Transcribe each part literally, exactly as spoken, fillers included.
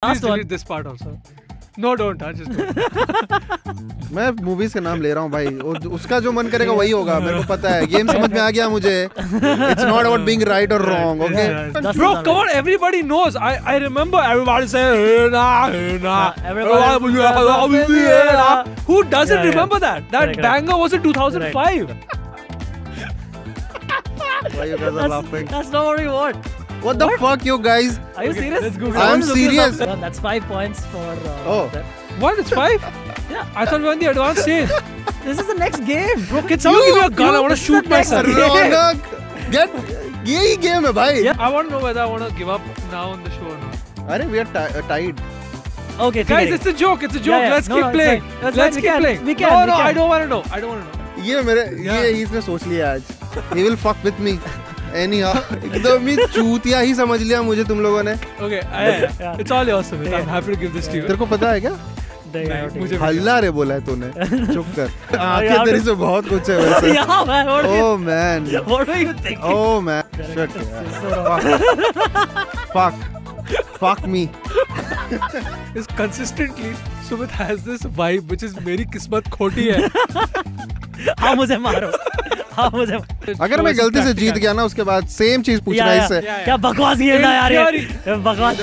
Please delete this part also. No, don't. I just don't. मैं movies का नाम ले रहा हूँ भाई. उसका जो मन करेगा वही होगा. मेरे को पता है. Game समझ में आ गया मुझे. It's not about being right or wrong. Okay. Bro, come on. Everybody knows. I I remember everybody saying na na. Everybody. Who doesn't remember that? That banger was in two thousand five. Why you guys are laughing? That's not what we want. What the what? fuck, you guys? Are you okay, serious? Let's go. I'm serious. No, that's five points for. Uh, oh. That. What? It's five? Yeah. I thought we were in the advanced stage. This is the next game, bro. Can someone give me a gun? I want to shoot myself. Ronak, get. This game is, bhai. Yeah. I want to know whether I want to give up now on the show or not. Are we are tied? Okay, guys, it's a joke. It's a joke. Yeah, yeah. Let's no, keep no, playing. Like, let's let's keep playing. We can. No, we no, can. I don't want to know. I don't want to know. ये मेरे ये इसने सोच लिया आज. He will fuck with me. Anyhow, एकदम ही चूतिया ही समझ लिया मुझे तुम लोगों ने. Okay, it's all yours, Sumit. I'm happy to give this to you. तेरे को पता है क्या? नहीं, मुझे हल्ला रे बोला है तूने. चुप कर. आँखें तेरी से बहुत कुछ है वैसे. Yeah man, what? Oh man. What are you thinking? Oh man. Shut up. Fuck. Fuck me. Is consistently Sumit has this vibe which is मेरी किस्मत खोटी है. हाँ मुझे मारो. अगर मैं गलती से जीत गया ना उसके बाद सेम चीज पूछना इससे क्या बकवास ये ना यार ये बकवास.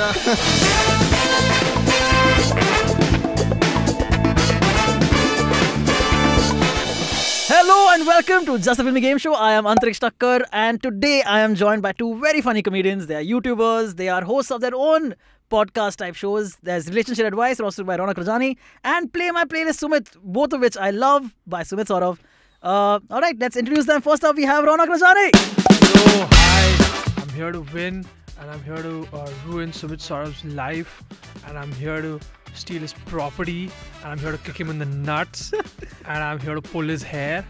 Hello and welcome to Just A Filmy Game Show. I am Antariksh Thakkar and today I am joined by two very funny comedians. They are YouTubers. They are hosts of their own podcast type shows. There's Relationship Advice, hosted by Raunaq Rajani, and Play My Playlist Sumit, both of which I love, by Sumit Sourav. Uh, Alright, let's introduce them. First up, we have Raunaq Rajani. Hello, hi. I'm here to win and I'm here to uh, ruin Sumit Sourav's life and I'm here to steal his property and I'm here to kick him in the nuts and I'm here to pull his hair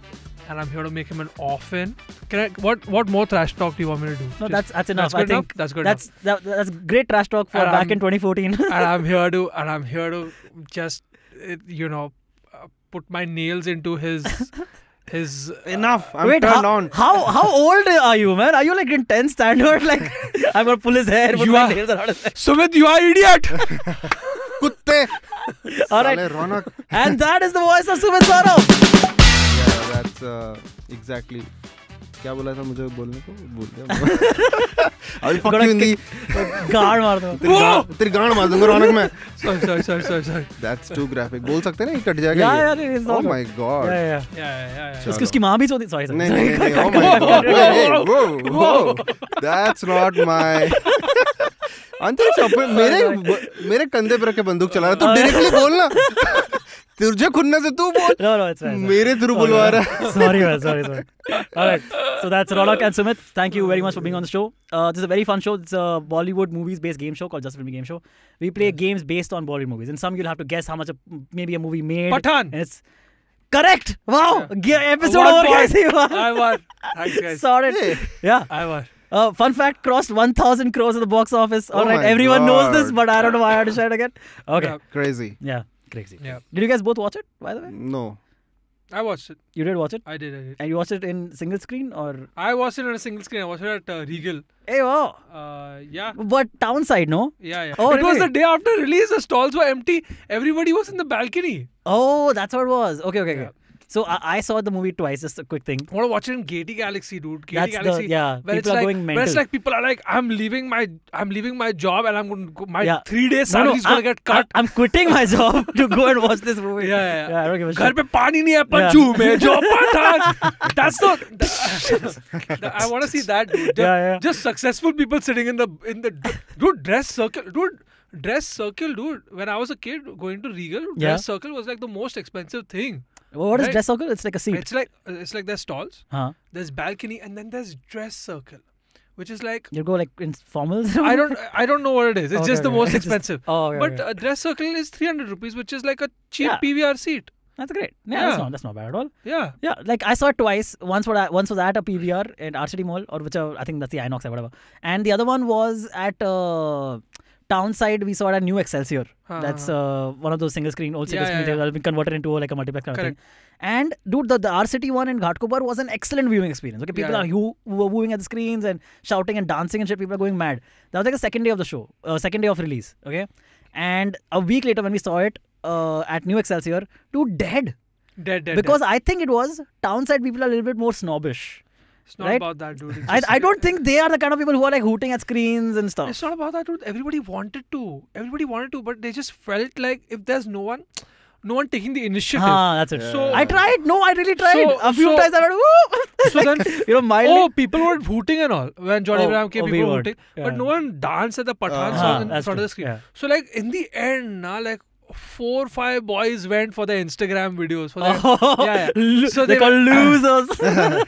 and I'm here to make him an orphan. Can I, what what more trash talk do you want me to do? No, Just, that's that's enough. That's I think enough? that's good. That's enough. That, that's great trash talk for and back I'm, in twenty fourteen. and I'm here to and I'm here to just you know uh, put my nails into his. His enough. I'm Wait, turned how, on. How how old are you, man? Are you like in tenth standard? Like I'm gonna pull his hair. You are Sumit. You are idiot. Kutte. All right. And that is the voice of Sumit Sourav. Yeah, that's uh, exactly. क्या बोला था मुझे बोलने को बोल दिया. अभी fuck you in the. गाड़ मार दूँगा. तेरी गाड़ मार दूँगा रौनक मैं. Sorry sorry sorry sorry sorry. That's too graphic. बोल सकते हैं ना कट जाएगा. Yeah yeah. Oh my god. Yeah yeah yeah yeah. उसकी उसकी माँ भी चोदी. Sorry sorry. नहीं नहीं नहीं. Oh my god. Whoa whoa whoa. That's not my. अंतर मेरे मेरे कंधे पर के बंदूक चला रहा. तू directly बोल ना. तुझे खुन्ना से तू बोल. No, no, it's fine. मेरे थ्रू बुलवा रहा है. Sorry, man, sorry, sorry. All right. So that's Raunaq and Sumit. Thank you very much for being on the show. Uh, this is a very fun show. It's a Bollywood movies-based game show called Just A Filmy Game Show. We play yes. games based on Bollywood movies. In some, you'll have to guess how much a, maybe a movie made. Pathan. It's correct. Wow. Yeah. Episode over, guys. I won. Thanks, guys. Sorted. Hey. Yeah. I won. Uh, fun fact, crossed one thousand crores at the box office. All oh right. Everyone God. knows this, but I don't know why I had to share it again. Okay. Yeah. Crazy. Yeah. Crazy. Yeah. Did you guys both watch it, by the way? No. I watched it. You did watch it? I did, I did. And you watched it in single screen or? I watched it on a single screen. I watched it at uh, Regal. Hey, wow. Uh, yeah. But Townside, no? Yeah, yeah. Oh, it really? was the day after release. The stalls were empty. Everybody was in the balcony. Oh, that's what it was. Okay, okay, yeah. okay. So, I, I saw the movie twice, just a quick thing. I want to watch it in Gaiety Galaxy, dude. Gaiety That's Galaxy. The, yeah, where people it's are like, going mental. Where it's like people are like, I'm leaving my I'm leaving my job and I'm going to go, my yeah. three days salary no, no, is going to get cut. I, I'm quitting my job to go and watch this movie. Yeah, yeah. yeah I don't give a shit. घर पे पानी नहीं है पंचू में job पाता. That's the, the, the I want to see that, dude. Just, yeah, yeah. just successful people sitting in the in the dude dress circle, dude. Dress circle, dude. When I was a kid, going to Regal, yeah. dress circle was like the most expensive thing. What right? is dress circle? It's like a seat. It's like it's like there's stalls, huh. there's balcony, and then there's dress circle, which is like you go like in formals. I don't I don't know what it is. It's okay, just okay, the most okay. expensive. Just, oh, okay, but okay. a dress circle is three hundred rupees, which is like a cheap yeah. P V R seat. That's great. Yeah, yeah. That's, not, that's not bad at all. Yeah. Yeah. Like I saw it twice. Once was, once was at a P V R at R C D Mall or whichever. I think that's the Inox or whatever. And the other one was at. Uh, Townside, we saw it at New Excelsior. Uh, That's uh, one of those single screen, old single yeah, screen yeah, yeah. that have been converted into like a multiplex kind of thing. And dude, the, the R C T one in Ghatkopar was an excellent viewing experience. Okay, people yeah, yeah. are who wooing at the screens and shouting and dancing and shit. People are going mad. That was like the second day of the show, uh, second day of release. Okay, And a week later when we saw it uh, at New Excelsior, to dead. Dead, dead. Because dead. I think it was Townside people are a little bit more snobbish. It's not right? about that, dude. I, I don't think they are the kind of people who are like hooting at screens and stuff. It's not about that, dude. Everybody wanted to. Everybody wanted to, but they just felt like if there's no one, no one taking the initiative. Ah, that's it. Yeah. So, I tried. No, I really tried. So, a few so, times I went, woo! So like, then, you know, mildly. Oh, people were hooting and all. When John oh, Abraham came, oh, people were hooting. Yeah. But no one danced at the Pathan uh, song uh, in front true. of the screen. Yeah. So, like, in the end, nah, like, Four five boys went for their Instagram videos. For their, oh, yeah, yeah. So they, they were losers.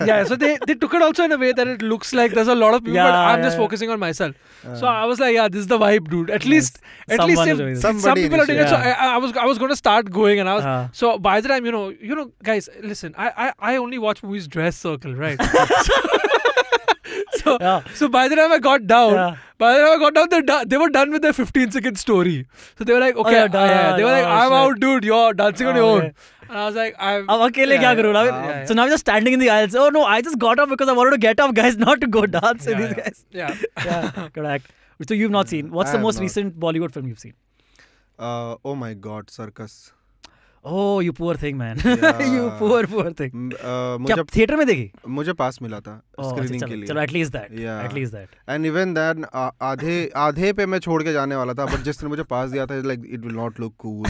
yeah, so they, they took it also in a way that it looks like there's a lot of people, yeah, but I'm yeah, just yeah. focusing on myself. Uh, so I was like, yeah, this is the vibe, dude. At yes. least, at Someone least, if, some people are doing yeah. it. So I, I was, I was going to start going, and I was. Uh. So by the time you know, you know, guys, listen, I, I, I only watch movies dress circle, right? so, So, yeah. so by the time I got down, yeah. by the time I got down, they were done with their fifteen second story. So they were like, okay, oh, yeah, done, yeah. they were oh, like, I'm shit. out, dude. You're dancing oh, on your own. Yeah. And I was like, I'm. I'm okay, yeah, yeah, yeah, yeah. So now I'm just standing in the aisles. Oh no, I just got up because I wanted to get up, guys, not to go dance yeah, with these yeah. guys. Yeah, yeah, correct. So you've not seen. What's I the most not. recent Bollywood film you've seen? Uh, oh my God, Circus. Oh, you poor thing, man. Yeah. you poor, poor thing. Uh, मुझे theater में देखी? मुझे pass मिला था screening के लिए. चलो, at least that. Yeah. At least that. And even that, आधे आधे पे मैं छोड़ के जाने वाला था, but जिसने मुझे pass दिया था, like it will not look cool.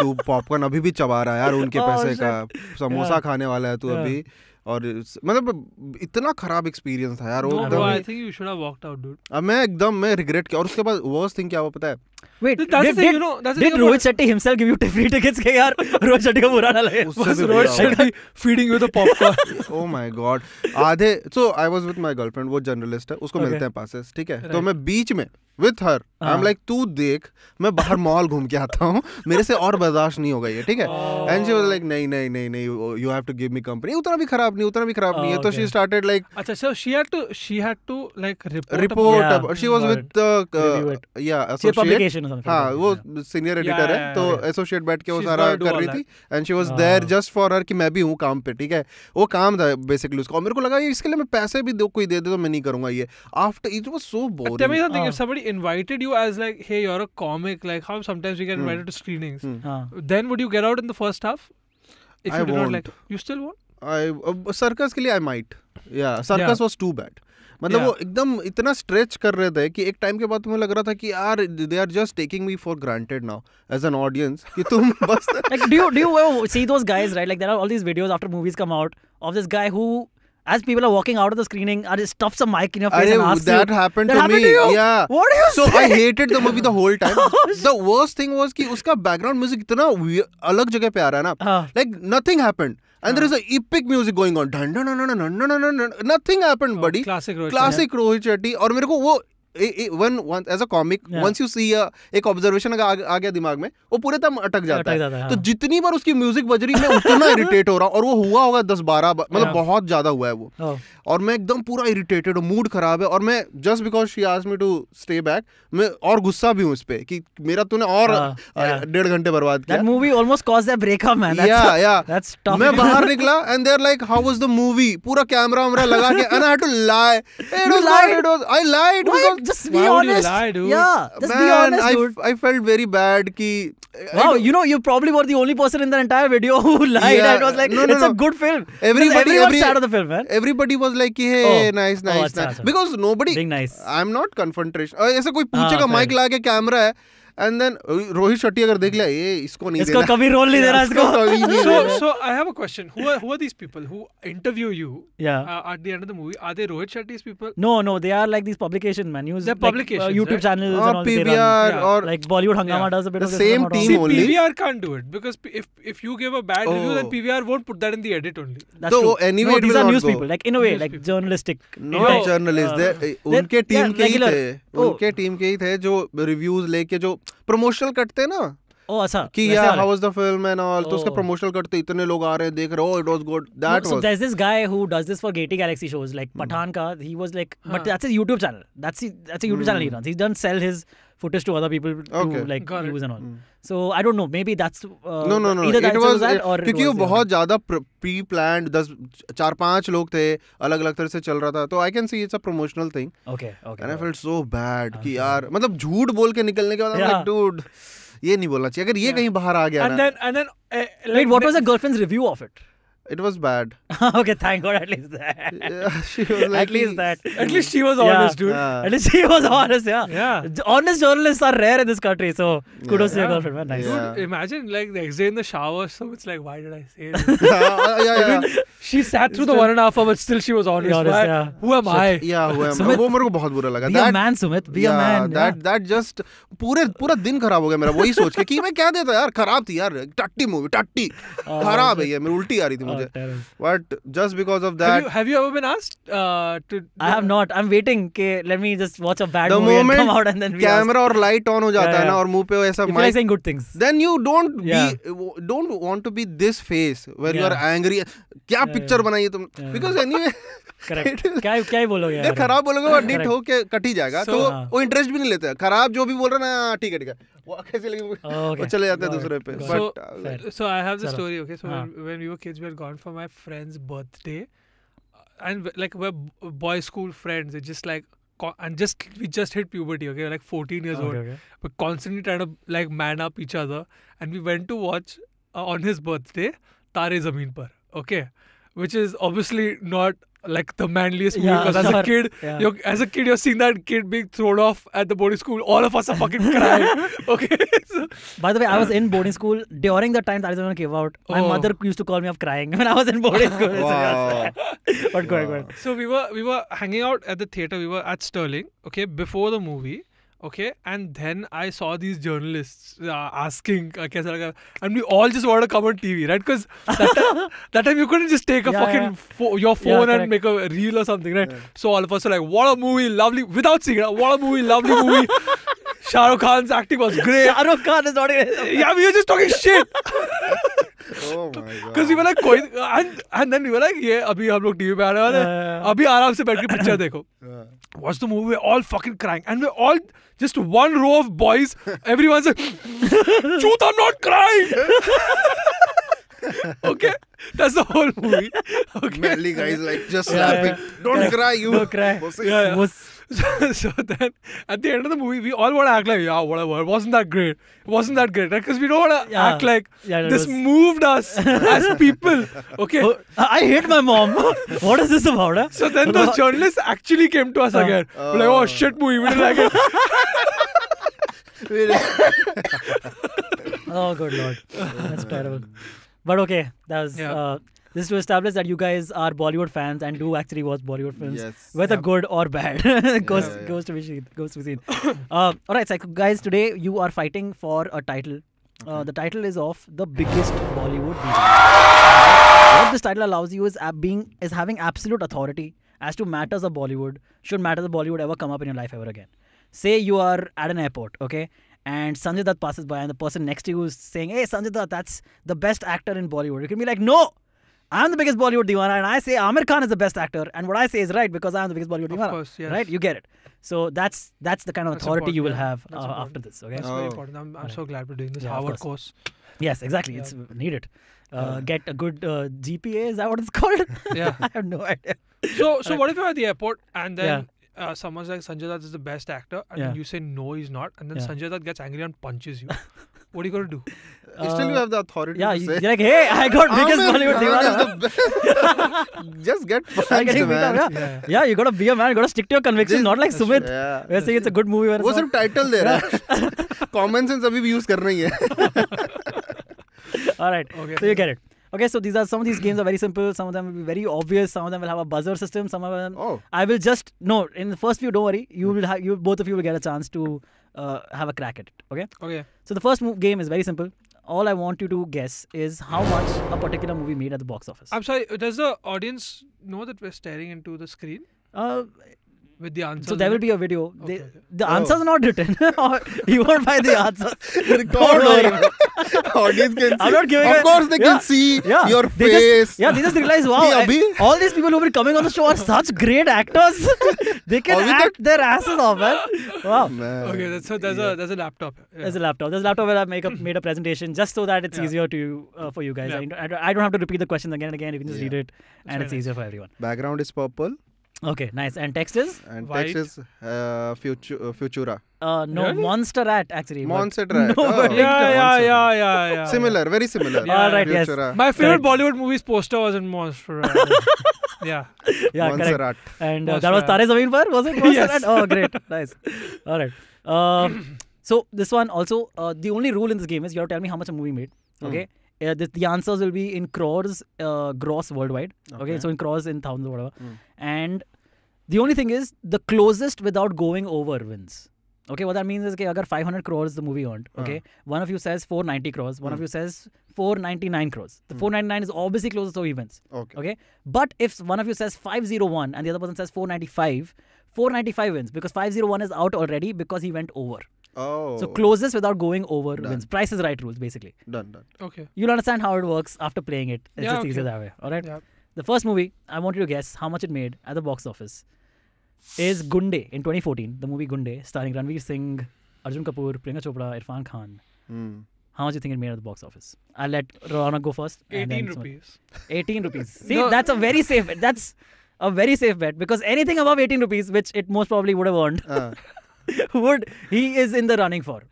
तू popcorn अभी भी चबा रहा है यार उनके पैसे का. समोसा खाने वाला है तू अभी. और मतलब इतना खराब experience था यार वो एकदम. I think you should have walked out, dude. अब मैं एकदम मैं regret किया. और उसके बाद worst thing क्या हुआ पता है? Wait, did, did, thing, you know, did Rohit Shetty himself give you free tickets? Ke yaar, Rohit Shetty ka bura na lage. Rohit Shetty feeding you the popcorn. oh my God. Aadhe, so I was with my girlfriend, वो journalist है, उसको okay. मिलते हैं passes, ठीक है? Right. तो मैं बीच में with her, uh -huh. I'm like, तू देख, मैं बाहर mall घूम के आता हूँ, मेरे से और बर्दाश्त नहीं होगा ये, ठीक है? Oh. And she was like, नहीं नहीं नहीं नहीं, you have to give me company. उतना भी खराब नहीं, उतना भी खराब oh, नहीं है. तो okay. she started like. अच्छा, so she had to, she had to like report. Report. Yeah, she was with the, uh, yeah, associate. हाँ वो senior editor है तो associate बैठ के वो सारा कर रही थी and she was there just for her कि मैं भी हूँ काम पे ठीक है वो काम था basically उसका और मेरे को लगा ये इसके लिए मैं पैसे भी दो कोई दे दे तो मैं नहीं करूँगा ये after it was so boring tell me something if somebody invited you as like hey you're a comic like how sometimes we get invited to screenings then would you get out in the first half if you did not like you still won't I circus के लिए I might yeah circus was too bad मतलब वो एकदम इतना stretch कर रहे थे कि एक टाइम के बाद तुम्हें लग रहा था कि यार they are just taking me for granted now as an audience कि तुम बस like do you do you see those guys right like there are all these videos after movies come out of this guy who as people are walking out of the screening are just stuffs a mic in your face and asks you that happened to me yeah what do you so I hated the movie the whole time the worst thing was कि उसका background music इतना अलग जगह पे आ रहा है ना like nothing happened And there is an epic music going on. Nothing happened, buddy. Classic Rohit Shetty. And मेरे को वो when once as a comic once you see a एक observation आ गया दिमाग में वो पूरे तम अटक जाता है. तो जितनी बार उसकी music बज रही मैं उतना irritate हो रहा हूँ और वो हुआ होगा दस बारह मतलब बहुत ज़्यादा हुआ है वो. और मैं एकदम पूरा irritated हूँ mood खराब है और मैं just because she asked me to stay back मैं और गुस्सा भी हूँ इस पे कि मेरा तूने और डेढ़ घंटे बर्बाद किया. That movie almost caused a breakup man. Yeah yeah. That's tough. मैं बाहर निकला and they're like how was the movie पूरा कैमरा हमरा लगा के and I had to lie. You lied. I lied because Just be honest. Lie, yeah, just Man, be honest, dude. I, I felt very bad. Ki, wow, you know, you probably were the only person in the entire video who lied. Yeah, and was like, no, no, it's no. a good film. Everybody, every, sad of the film, man. Everybody was like, hey, oh. nice, nice, oh, achha, nice. Achha. Because nobody. Being nice. I'm not confrontation. ऐसा कोई पूछेगा mic लगा के camera है. And then Rohit Shetty अगर देख लिया ये इसको नहीं इसको कभी रोल नहीं दे रहा इसको so so I have a question who are who are these people who interview you yeah uh, at the end of the movie are they Rohit Shetty's people no no they are like these publication man use like, publications uh, YouTube channels uh, and all P V R yeah. or like Bollywood Hangama yeah. does a bit the of same team See, only P V R can't do it because if if you give a bad oh. review then P V R won't put that in the edit only that's so, true anyway no, these are news go. people like in a way news like people. journalistic no like, journalists uh, they उनके team के ही थे उनके team के ही थे जो reviews लेके जो प्रमोशनल कटते ना Oh, yeah, how was the film and all. So, uska promotional karte itne log aa rahe dekh rahe. Oh, it was good. That was. So there's this guy who does this for Gaiety Galaxy shows, like Pathan ka. He was like, but that's his YouTube channel. That's that's a YouTube channel he runs. He doesn't sell his footage to other people to like views and all. So I don't know. Maybe that's no no no. Either that was that or because वो बहुत ज़्यादा pre-planned दस चार पांच लोग थे अलग-अलग तरह से चल रहा था. So I can see it's a promotional thing. Okay okay. And I felt so bad कि यार मतलब झूठ बोल के निकलने के बाद I'm like dude ये नहीं बोलना चाहिए अगर ये कहीं बाहर आ गया. And then and then wait, what was the girlfriend's review of it? It was bad. Okay, thank God at least that. Yeah, she was like at least that. At least she was honest, yeah. dude. Yeah. At least she was honest, yeah. Yeah. Honest journalists are rare in this country, so kudos yeah. to your girlfriend, man. Nice. Yeah. Dude, imagine like the next day in the shower, so it's like, why did I say this? yeah, yeah, yeah. She sat through the one and a half hour, but still she was honest. honest right? yeah. Who am I? Yeah, who am Sumit, I? वो मेरे को बहुत बुरा लगा. Be that, a man, Sumit. Be yeah, a man. That yeah. that just पूरे पूरा दिन खराब हो गया मेरा वही सोच के कि मैं क्या देता यार खराब थी यार टट्टी मूवी टट्टी खराब है ये मेरी उल्टी आ रही थी मुझे. Terrible. But just because of that, have you, have you ever been asked uh, to? I have not. I'm waiting. K, let me just watch a bad the movie and come out and then. The moment camera or light on हो जाता है ना और मुँह पे ऐसा. If you're saying good things, then you don't yeah. be, don't want to be this face where yeah. you are angry. क्या picture बनाई है तुम? Because anyway. Correct. क्या क्या बोलोगे यार? खराब बोलोगे और डिट हो के कट ही जाएगा. तो वो interest भी नहीं लेते हैं. खराब जो भी बोल रहा है ना ठीक है ठीक है. कैसे लेकिन चले जाते हैं दूसरे पे. So so I have the story. Okay, so when we were kids we had gone for my friend's birthday, and like we're boy school friends. It's just like and just we just hit puberty. Okay, we're like fourteen years old. We're constantly trying to like man up each other, and we went to watch on his birthday Tare Zameen Par. Okay, which is obviously not. Like the manliest movie yeah, because sure. as a kid, yeah. you're, as a kid, you're seeing that kid being thrown off at the boarding school. All of us are fucking crying. Okay. So, by the way, I was in boarding school during the time Tare Zameen Par came out. My oh. mother used to call me up crying when I was in boarding school. Wow. But go ahead, go ahead. So we were we were hanging out at the theater. We were at Sterling. Okay, before the movie. Okay, and then I saw these journalists uh, asking, uh, kaisa laga? And we all just wanted to come on T V, right? Because that, that time you couldn't just take a yeah, fucking yeah. Fo your phone yeah, and make a reel or something, right? Yeah. So all of us were like, what a movie, lovely, without seeing it, what a movie, lovely movie. Shah Rukh Khan's acting was great. Shah Rukh Khan is not even. Yeah, we were just talking shit. Oh my God. Because we were like, and, and then we were like, yeah, abhi hum log T V pe aane wale hain, abhi aaram se baith ke picture dekho. Watch the movie, we're all fucking crying. And we're all just one row of boys, everyone's like, Chut, I'm not crying. Okay, that's the whole movie. Okay. Manly guys like just yeah, laughing. Yeah. Don't yeah. cry, you. Don't cry. Yeah, yeah. So, so then, at the end of the movie, we all want to act like, yeah, whatever, it wasn't that great. It wasn't that great, right? Because we don't want to yeah. act like yeah, this was... moved us as people. Okay. Oh, I hate my mom. What is this about? Huh? So then those journalists actually came to us uh, again. Uh, like, oh, shit movie, we didn't like it. Oh, good Lord. That's terrible. But okay, that was yeah. uh, this is to establish that you guys are Bollywood fans and do actually watch Bollywood films, yes. whether yeah. good or bad. goes yeah, yeah. goes to be seen. Goes to be seen. uh, all right, so guys, today you are fighting for a title. Okay. Uh, the title is of the biggest Bollywood D J. What this title allows you is being is having absolute authority as to matters of Bollywood. Should matters of Bollywood ever come up in your life ever again? Say you are at an airport, okay? And Sanjay Dutt passes by and the person next to you is saying, hey, Sanjay Dutt, that's the best actor in Bollywood. You can be like, no, I'm the biggest Bollywood diwana and I say Aamir Khan is the best actor and what I say is right because I'm the biggest Bollywood diwana. Of course, yes. Right? You get it. So that's that's the kind of that's authority you will yeah. have uh, after this. Okay? That's oh. very important. I'm, I'm right. so glad we're doing this yeah, Howard course. Yes, exactly. Yeah. It's needed. Uh, yeah. Get a good uh, G P A, is that what it's called? Yeah. I have no idea. So, so right. what if you're at the airport and then... Yeah. Uh, someone's like Sanjay Dutt is the best actor and yeah. then you say no he's not and then yeah. Sanjay Dutt gets angry and punches you. What are you going to do? Uh, Still you have the authority yeah, to say. You're like, hey, I got biggest Bollywood. Just get punched, man. Up, yeah. Yeah. yeah, you got to be a man. You got to stick to your convictions. Not like Sumit. Yeah. We're saying it's a good movie. That's just title there. Common sense abhi bhi use kar rahi hai. Alright, okay. So you get it. Okay, so these are some of these games are very simple. Some of them will be very obvious. Some of them will have a buzzer system. Some of them. Oh. I will just no. In the first few, don't worry. You will have you both of you will get a chance to uh, have a crack at it. Okay. Okay. So the first move game is very simple. All I want you to guess is how much a particular movie made at the box office. I'm sorry. Does the audience know that we're staring into the screen? Uh, With the answers. So there will be a video. Okay, they, okay. The oh. answers are not written. You won't find the answers. Record or audience can see. I'm not giving. Of a, course, they yeah, can see yeah, your face. Just, yeah, they just realize, wow, I, all these people who will be coming on the show are such great actors. They can act that? their asses off, man. Wow. Man. Okay, that's, so there's yeah. a there's a laptop. Yeah. There's a laptop. There's a laptop where I make a made a presentation just so that it's yeah. easier to uh, for you guys. Yeah. I, I don't have to repeat the questions again and again. You can just yeah. read it, and Sorry. it's easier for everyone. Background is purple. Okay, nice. And text is? And White. text is uh, futu uh, Futura. Uh, no, really? Monster Rat actually. Monster Rat. No, oh. yeah, yeah, yeah, yeah, yeah. Similar, yeah. very similar. Yeah, All right, yes. My favorite right. Bollywood movie's poster was in Monster Rat. yeah. yeah Monster Rat. And uh, that was Tare Zameen Par, was it? Monster yes. Rat? Oh, great. Nice. All right. Uh, so, this one also, uh, the only rule in this game is you have to tell me how much a movie made. Okay. Mm. Uh, the, the answers will be in crores, uh, gross worldwide. Okay. okay, so in crores, in thousands, whatever. Mm. And the only thing is, the closest without going over wins. Okay, what that means is, that if five hundred crores the movie earned, okay, uh. one of you says four ninety crores, one mm. of you says four ninety-nine crores. The mm. four ninety-nine is obviously closest, so he wins. Okay. okay, but if one of you says five oh one and the other person says four ninety-five, four ninety-five wins because five oh one is out already because he went over. Oh. So closest without going over done. wins. Price is Right rules basically. Done, done. Okay. You'll understand how it works after playing it. It's yeah, just okay. easier that way. Alright? Yeah. The first movie, I want you to guess how much it made at the box office, is Gunday in twenty fourteen. The movie Gunday, starring Ranveer Singh, Arjun Kapoor, Priyanka Chopra, Irfan Khan. Mm. How much do you think it made at the box office? I'll let Raunaq go first. eighteen rupees. eighteen rupees. See, no. that's a very safe bet. That's a very safe bet because anything above eighteen rupees, which it most probably would have earned. Uh. would he is in the running for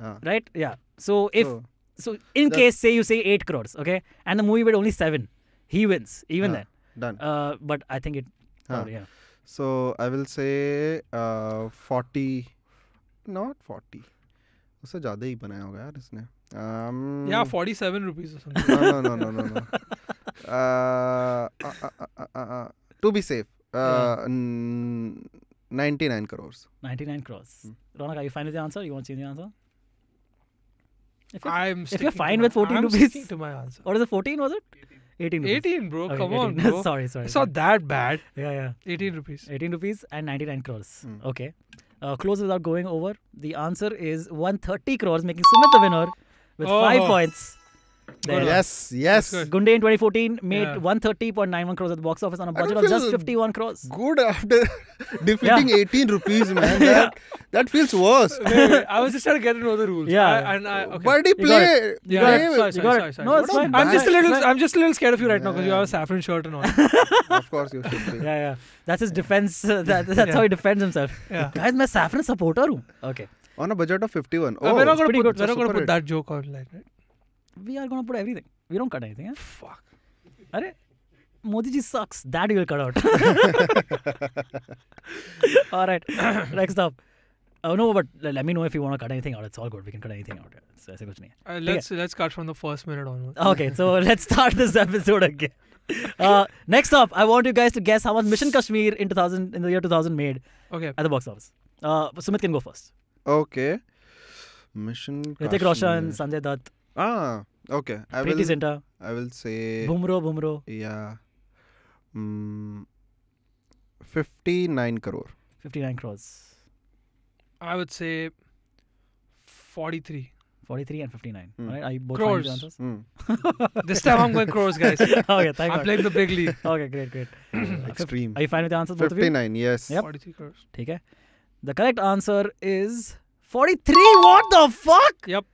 ah. right yeah so if so, so in case say you say eight crores, okay, and the movie made only seven, he wins even ah, then done uh, but I think it ah. probably, yeah so I will say uh, forty not forty usse zyada hi banaya hoga yaar isne um, yeah forty-seven rupees or something. no no no no no uh, uh, uh, uh, uh, uh, to be safe uh, yeah. mm, ninety-nine crores. ninety-nine crores. Hmm. Raunaq, are you fine with the answer? You want to change the answer? If you're, I'm if you're fine with fourteen rupees. I'm to my answer. What is it? fourteen was it? eighteen rupees. eighteen, bro. Okay, come eighteen. on, bro. sorry, sorry. It's not that bad. Yeah, yeah. eighteen rupees. eighteen rupees and ninety-nine crores. Hmm. Okay. Uh, close without going over. The answer is one hundred thirty crores, making Sumit the winner with oh. five points. There. Yes, yes. Gunday in twenty fourteen made yeah. one hundred thirty point nine one crores at the box office on a budget of just fifty-one crores. Good after defeating yeah. eighteen rupees, man. yeah. that, that feels worse. Wait, wait, I was just trying to get to know the rules. Yeah. I, and I, okay. But he played. Yeah. Play sorry, sorry, sorry, sorry. No, it's fine. I'm just a little. I'm just a little scared of you right yeah. now because you have a saffron shirt and all. Of course you should be. Yeah, yeah. That's his yeah. defense. Uh, that, that's yeah. how he defends himself. Yeah. Guys, I'm a saffron supporter. Okay. On a budget of fifty-one. Oh, we're not gonna put. We're not gonna put that joke online, right? We are going to put everything. We don't cut anything. Eh? Fuck. Arey, Modi ji sucks. That you will cut out. Alright. Next up. Oh, no, but let me know if you want to cut anything out. It's all good. We can cut anything out. So, ऐसे कुछ नहीं है. Let's let's cut from the first minute onwards. Okay, so let's start this episode again. Uh, next up, I want you guys to guess how much Mission Kashmir in two thousand in the year two thousand made okay. at the box office. Uh, Sumit can go first. Okay. Mission Kashmir. Hrithik Roshan, Sanjay Dutt. Ah, okay. I Pretty will, center. I will say... Bumro, Bumro. Yeah. Mm, fifty-nine crore. fifty-nine crores. I would say forty-three. forty-three and fifty-nine. Mm. Right? Are you both crores. Fine with the answers? Mm. This time I'm going crores, guys. Okay, thank you. I'm playing the big league. Okay, great, great. Extreme. Are you fine with the answers, both of you? fifty-nine, yes. Yep. forty-three crores. Okay. The correct answer is forty-three. What the fuck? Yep.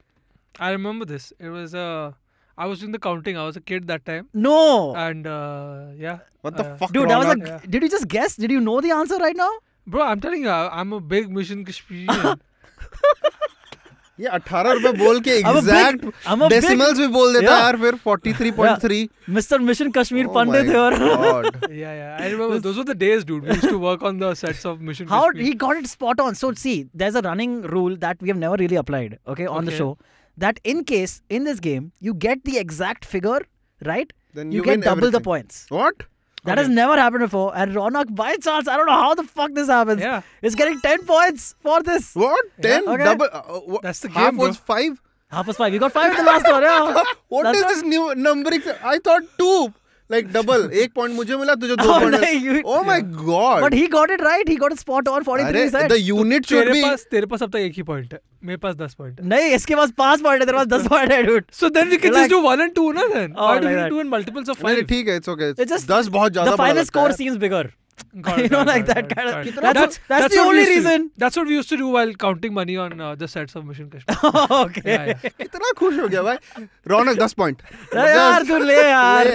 I remember this. It was uh, I was doing the counting. I was a kid that time. No. And uh, yeah. What the uh, fuck, dude? That was a, yeah. Did you just guess? Did you know the answer right now? Bro, I'm telling you, I'm a big Mission Kashmirian. Yeah, eighteen rupees बोल के exact decimals भी बोल देता यार फिर forty-three point three. Mister Mission Kashmir Pandey थे और. Yeah, yeah. I remember those were the days, dude. We used to work on the sets of Mission Kashmir. How he got it spot on. So see, there's a running rule that we have never really applied. Okay, on the show. That in case, in this game, you get the exact figure, right? Then you, you get double everything. the points. What? That okay. has never happened before. And Raunaq, by chance, I don't know how the fuck this happens, yeah. is getting ten points for this. What? ten? Yeah. Okay. Double? Uh, what? That's the game, Half bro. was five? Half was five. You got five in the last one, yeah. What That's is what? this new numbering? I thought two. like double. एक point मुझे मिला तुझे दो oh, point. You, oh my yeah. god. But he got it right. He got it spot on. forty-three said. The unit तो should be. तेरे पास अब तक एक ही point है. मेरे पास दस point है. नहीं इसके पास पांच point है. तेरे पास दस point है dude. So then we can Relax. just do one and two ना then. Oh, Why do we do in multiples of five? नहीं ठीक है. It's okay. It's just. दस बहुत ज़्यादा. The final score seems bigger. You know, like that kind of. That's that's the only reason. That's what we used to do while counting money on uh, the sets of Mission Kashmir. Okay. इतना खुश हो गया भाई. Ronak दस point. यार तू ले यार.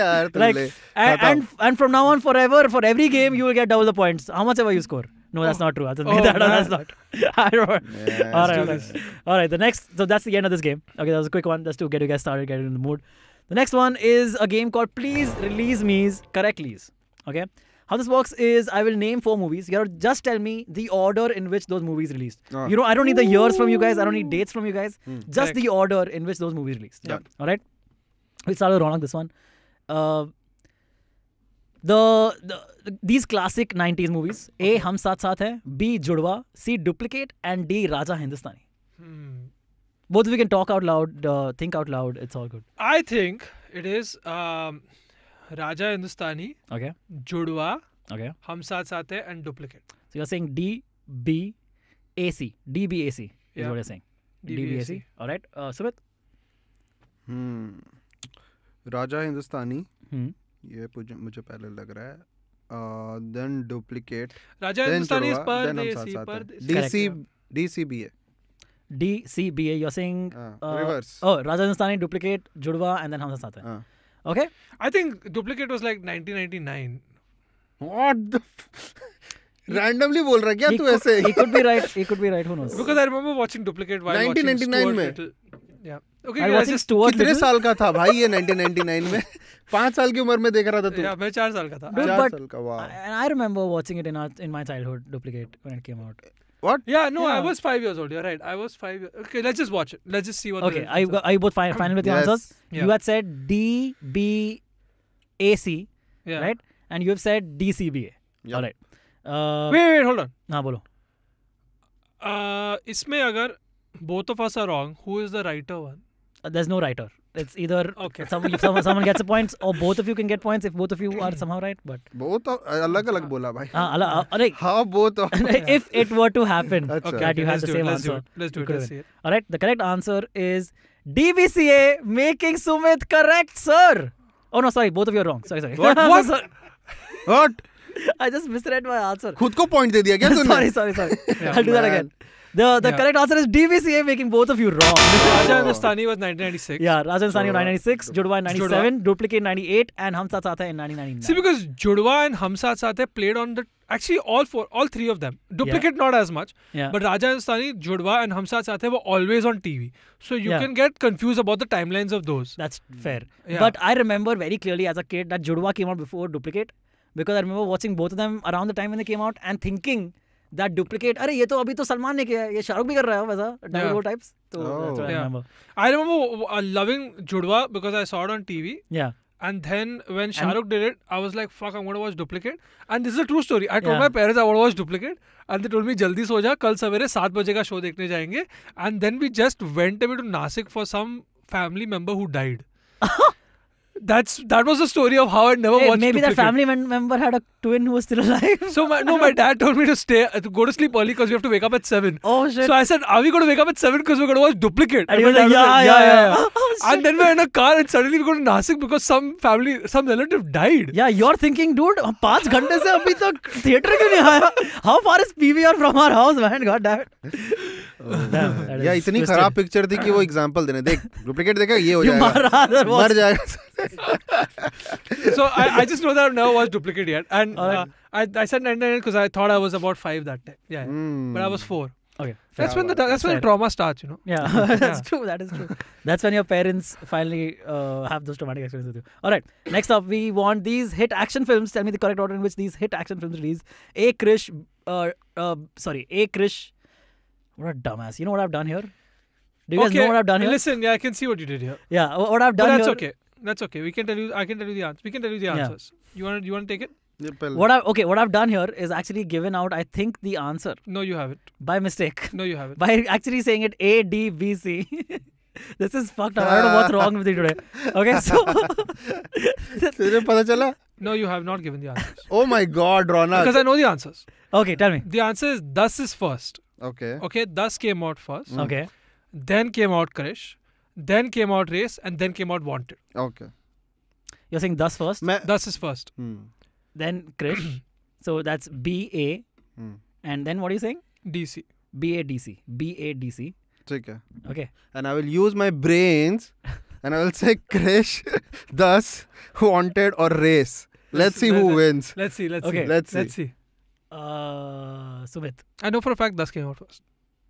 Like and and from now on forever for every game you will get double the points. How much ever you score. No, that's not true. That's not. I don't. All right. All right. The next. So that's the end of this game. Okay, that was a quick one. Just to get you guys started, get you in the mood. The next one is a game called Please Release Me's Correctly's. Okay. How this works is I will name four movies. You gotta just tell me the order in which those movies released. Uh, you know, I don't need the years from you guys. I don't need dates from you guys. Hmm, just correct. the order in which those movies released. Yeah. All right. We'll start with Ronak this one. Uh, the, the these classic nineties movies. A. Hum Saath Saath Hai. B. Judwa. C. Duplicate. And D. Raja Hindustani. Hmm. Both we can talk out loud. Uh, think out loud. It's all good. I think it is. Um, Raja Hindustani, okay. Judwa, okay. Hum Saath Saath Hai and Duplicate. So you're saying D, B, A, C. D, B, A, C is yeah. what you're saying. D, B, A, C. All right. Uh, Sumit? Hmm. Raja Hindustani. Hmm. ये मुझे पहले लग रहा है. Uh, then Duplicate. Raja then Hindustani Jodwa, is per then Hum Saath Saath Hai. D, C, D, C, B, A. D, C, B, A. You're saying... Uh, uh, reverse. Oh, Raja Hindustani, Duplicate, Judwa and then Hum Saath Saath Hai. Uh. Okay, I think Duplicate was like nineteen ninety-nine. What the? F Randomly बोल रहा क्या तू ऐसे? He could be right. He could be right. Who knows? Because I remember watching Duplicate while nineteen ninety-nine में. Yeah. Okay. I watched Stuart Little. कितने साल का था भाई ये nineteen ninety-nine में? पांच साल की उम्र में देख रहा था तू? Yeah, मैं चार साल का था. चार साल का. Wow. And I remember watching it in our, in my childhood Duplicate when it came out. What? Yeah, no, yeah. I was five years old. You're right. I was five. Years... Okay, let's just watch it. Let's just see what. Okay, I got, I both final final with the yes. answers. Yeah. You had said D B A C, yeah. right? And you have said D C B A. Yeah. All right. Uh, wait, wait, hold on. हाँ बोलो. Uh, इसमें अगर both of us are wrong, who is the writer one? Uh, there's no writer. It's either okay. someone, someone, someone gets a points or both of you can get points if both of you are somehow right. But both अलग अलग बोला भाई. हाँ अलग. How both? If it were to happen okay, that okay, you have the same it, let's answer. Do let's do it. Let's see it. All right. The correct answer is D B C A, making Sumit correct, sir. Oh no, sorry, both of you are wrong. Sorry, sorry. What? What? What? I just misread my answer. खुद को point दे दिया क्या तूने? Sorry, sorry, sorry. Yeah, I'll do man. that again. The, the yeah. correct answer is D B C A, making both of you wrong. Oh. Raja Hindustani was nineteen ninety-six. Yeah, Raja Hindustani was nineteen ninety-six, Judwa in ninety-seven, Jodwa. Duplicate in ninety-eight, and Hum Saath Saath Hai in nineteen ninety-nine. See, because Judwa and Hum Saath Saath Hai played on the... Actually, all four, all three of them. Duplicate yeah. not as much. Yeah. But Raja Hindustani, Judwa and Hum Saath Saath Hai were always on T V. So you yeah. can get confused about the timelines of those. That's fair. Yeah. But I remember very clearly as a kid that Judwa came out before Duplicate. Because I remember watching both of them around the time when they came out and thinking... That duplicate. अरे ये तो अभी तो सलमान ने किया है ये शाहरुख भी कर रहा है वैसा double types. So that's what I remember. I remember loving Judwa because I saw it on T V. Yeah. And then when Shahrukh did it, I was like, fuck, I'm going to watch Duplicate. And this is a true story. I told yeah. my parents I want to watch Duplicate. And they told me, जल्दी सो जा कल सवेरे सात बजे का show देखने जाएंगे. And then we just went away to Nasik for some family member who died. That's that was the story of how I never hey, watched. Maybe Duplicate. That family member had a twin who was still alive. So my, no, my dad told me to stay, to go to sleep early because we have to wake up at seven. Oh shit! So I said, "Are we going to wake up at seven because we're going to watch Duplicate?" And, and he was like, yeah, like, "Yeah, yeah, yeah." yeah. Oh, and then we're in a car and suddenly we go to Nasik because some family, some relative died. Yeah, you're thinking, dude, five घंटे से अभी तक theatre क्यों नहीं आया? How far is P V R from our house, man? God damn it! Yeah, इतनी खराब picture थी कि वो example देने देख Duplicate देखा ये हो जाएगा मर जाएगा So I, I just know that I've never watched Duplicate yet, and uh, I, I said ninety-nine because I thought I was about five that time. Yeah, mm. but I was four. Okay, that's yeah, when the that's fair. when the trauma starts, you know. Yeah, that's yeah. true. That is true. That's when your parents finally uh, have those traumatic experiences with you. All right. Next up, we want these hit action films. Tell me the correct order in which these hit action films release. A. Krrish, uh, uh, sorry, A. Krrish. What a dumbass! You know what I've done here? Do you okay. guys know what I've done here? Listen, yeah, I can see what you did here. Yeah, what I've done. But that's here, okay. That's okay. We can tell you. I can tell you the answers. We can tell you the answers. Yeah. You want to? You want to take it? Yeah, what I okay? What I've done here is actually given out. I think the answer. No, you haven't. By mistake. No, you haven't. By actually saying it A D B C. This is fucked up. I don't know what's wrong with you today. Okay, so. No, you have not given the answers. Oh my God, Raunaq. Because I know the answers. Okay, tell me. The answer is Dus is first. Okay. Okay, Dus came out first. Mm. Okay. Then came out Krrish. Then came out Race. And then came out Wanted. Okay. You're saying Dus first? Me Dus is first. Hmm. Then Krrish. So that's B A. Hmm. And then what are you saying? D C. B A D C. B A D C. Okay. Okay. And I will use my brains and I will say Krrish, Dus, Wanted or Race. Let's see who wins. Let's see. Let's okay. see. Let's see. Let's see. Uh, Sumit. I know for a fact Dus came out first.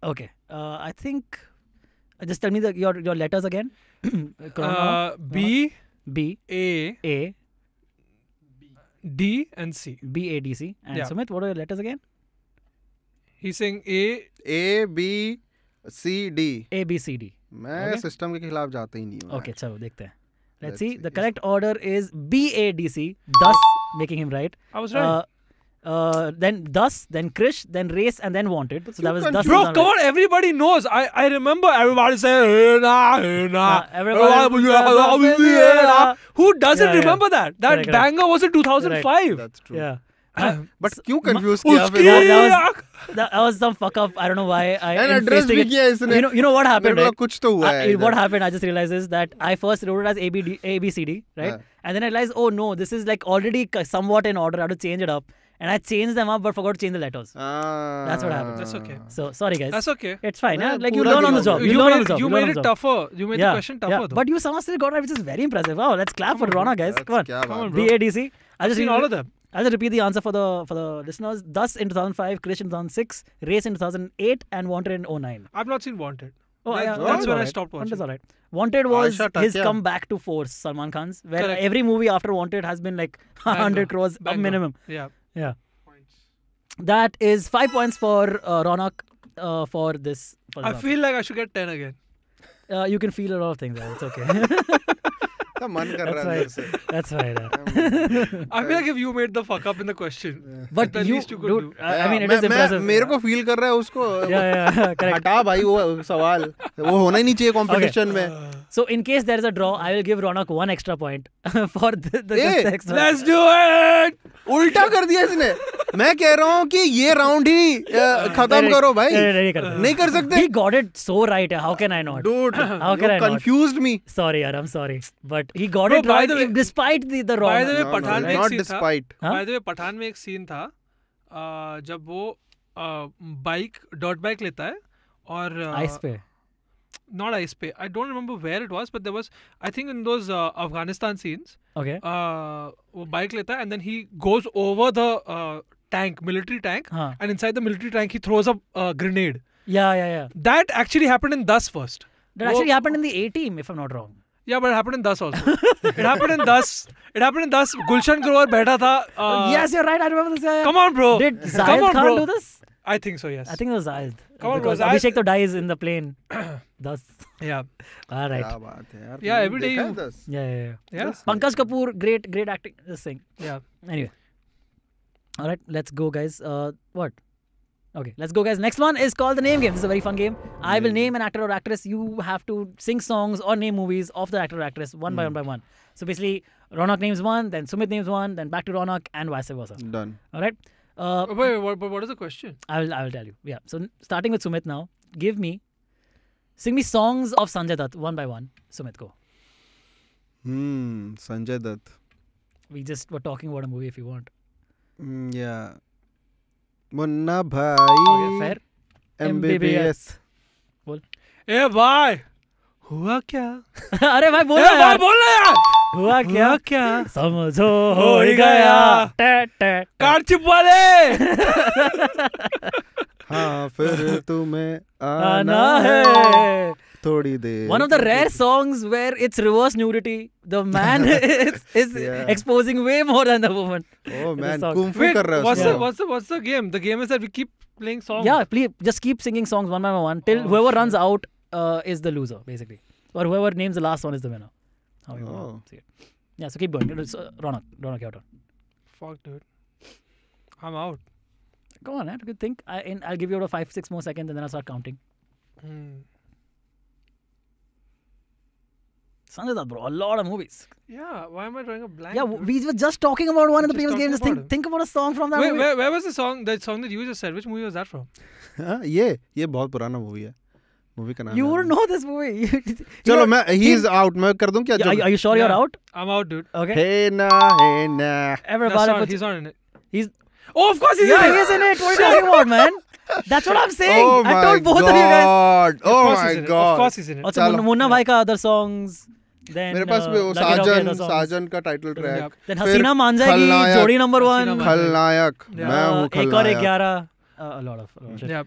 Okay. Uh, I think... Just tell me the, your, your letters again. uh, B. B. A. A. D and C. B, A, D, C. And yeah. Sumit, what are your letters again? He's saying A. A, B, C, D. A, B, C, D. मैं okay. system के खिलाफ जाते ही नहीं हूँ. Okay, चलो देखते हैं. Let's, Let's see. see. The correct order is B, A, D, C. Dus, making him right. I was right. Uh, uh, then Dus, then Krrish, then Race, and then Wanted. So you that was Dus. Bro, come on, everybody knows. I I remember everybody saying hey, nah, hey, nah. Uh, everybody everybody who doesn't yeah, yeah. remember that? That correct, banger correct. was in two thousand five. Correct. That's true. Yeah. Uh, but so, you confused that, that, was, that was some fuck up. I don't know why. I and address it. You know, you know what happened, right? I, what happened, I just realized is that I first wrote it as A B C D, right? Yeah. And then I realized, oh no, this is like already somewhat in order. I have to change it up. And I changed them up but forgot to change the letters. Ah, that's what happened. That's okay. So, sorry guys. That's okay. It's fine. Yeah, like you learn on the job. You, you learn made, on the job. You, you made it tougher. You made yeah, the question tougher yeah. though. But you somehow still got it, which is very impressive. Wow, let's clap for Raunaq guys. Come on. Come on, bro. B A D C. I've just seen all of them. I'll just repeat the answer for the for the listeners. Dus in two thousand five, Krrish in two thousand six, Race in two thousand eight, and Wanted in oh nine. I've not seen Wanted. Oh, that's, yeah, that's when right. I stopped watching. Wanted's all right. Wanted was Aisha his Satya. comeback to force, Salman Khan's. Where Correct. every movie after Wanted has been like one hundred crores a minimum. Yeah. Yeah. Points. That is five points for uh, Raunaq uh, for this. For I Raunaq. feel like I should get ten again. Uh, you can feel a lot of things. Right? It's okay. That's right. That's right. I feel like if you made the fuck up in the question, but the least you could do. I mean, it is impressive. मेरे को feel कर रहा है उसको. Yeah, yeah, correct. हटा भाई वो सवाल. वो होना ही नहीं चाहिए competition में. So in case there is a draw, I will give Raunaq one extra point for the the extra. Let's do it. उल्टा कर दिया इसने. मैं कह रहा हूँ कि ये round ही खत्म करो भाई. नहीं कर सकते. He got it so right. How can I not? Dude, you confused me. Sorry, yaar. I'm sorry, but. He got Bro, it right the way, despite the, the wrong. By the way, no, Pathan no, no, not despite. Huh? By the way, Pathan में एक scene था uh, जब वो uh, bike, dirt bike लेता है और uh, ice पे. Not ice पे. I don't remember where it was, but there was I think in those uh, Afghanistan scenes. Okay. Uh, वो bike लेता है and then he goes over the uh, tank, military tank, huh. and inside the military tank he throws a uh, grenade. Yeah, yeah, yeah. That actually happened in Dus first. That actually oh, happened in the A team, if I'm not wrong. Yeah, but it happened in Dus also. It happened in Dus. It happened in Dus. Gulshan Grover, Beta tha. Uh, yes, you're right. I remember this. Uh, come on, bro. Did Zayed Khan bro. do this? I think so, yes. I think it was Zayed. Come on, bro. Abhishek to dies in the plane. Dus. Yeah. All right. Yeah, yeah every day. You... Yeah, yeah, yeah. yeah. Pankaj Kapoor, great, great acting. This thing. Yeah. Anyway. All right, let's go, guys. Uh, what? Okay, let's go guys. Next one is called The Name Game. This is a very fun game. I will name an actor or actress. You have to sing songs or name movies of the actor or actress one mm. by one by one. So basically, Raunaq names one, then Sumit names one, then back to Raunaq and vice versa. Done. Alright. Uh, wait, wait, what, what is the question? I will I will tell you. Yeah. So starting with Sumit now, give me, sing me songs of Sanjay Dutt one by one. Sumit, go. Hmm, Sanjay Dutt. We just were talking about a movie if you want. Mm, yeah. Munna bhai okay, fair. M B B S बोल ए भाई हुआ क्या अरे भाई बोल यार बोल यार हुआ क्या क्या समझो हो गया टे टे कार छिपवा ले हाँ फिर तुम्हें आना है थोड़ी देर one of the rare songs where it's reverse nudity. The man is, is yeah. exposing way more than the woman. Oh man, Wait, what's, the, what's, the, what's the game? The game is that we keep playing songs. Yeah, please, just keep singing songs one by one till oh, whoever shit. runs out uh, is the loser basically. Or whoever names the last one is the winner. How you oh. see it. Yeah, so keep going. Uh, Raunaq, Raunaq, your turn. Fuck dude. I'm out. Go on, I have to think. I, in, I'll give you about five, six more seconds and then I'll start counting. Hmm. Sanjay Dutt, bro. A lot of movies. Yeah. Why am I drawing a blank? Yeah, we were just talking about one in the previous game. Just think, think about a song from that Wait, movie. Where, where was the song? That song that you just said. Which movie was that from? Yeah, this is a very old movie. You would know this movie. Chalo, main, he's he, out. Main kar dun kya, yeah, are you sure yeah. you're out? I'm out, dude. Okay. Hey na, hey na. Everybody, no, not, he's not in it. He's. Oh, of course he's yeah, in it. He is in it. What are you talking about, man? That's what I'm saying. Oh I told both God. of you guys. Oh my God. Of course he's in it. Also, Munna Bhai ka other songs. Then uh, Saajan, Saajan ka title track. Then Hasina Maan Jayegi, Jodi number one. Khalnayak. Main hoon Khalnayak. Ek aur ek gyara. A lot of. Yeah.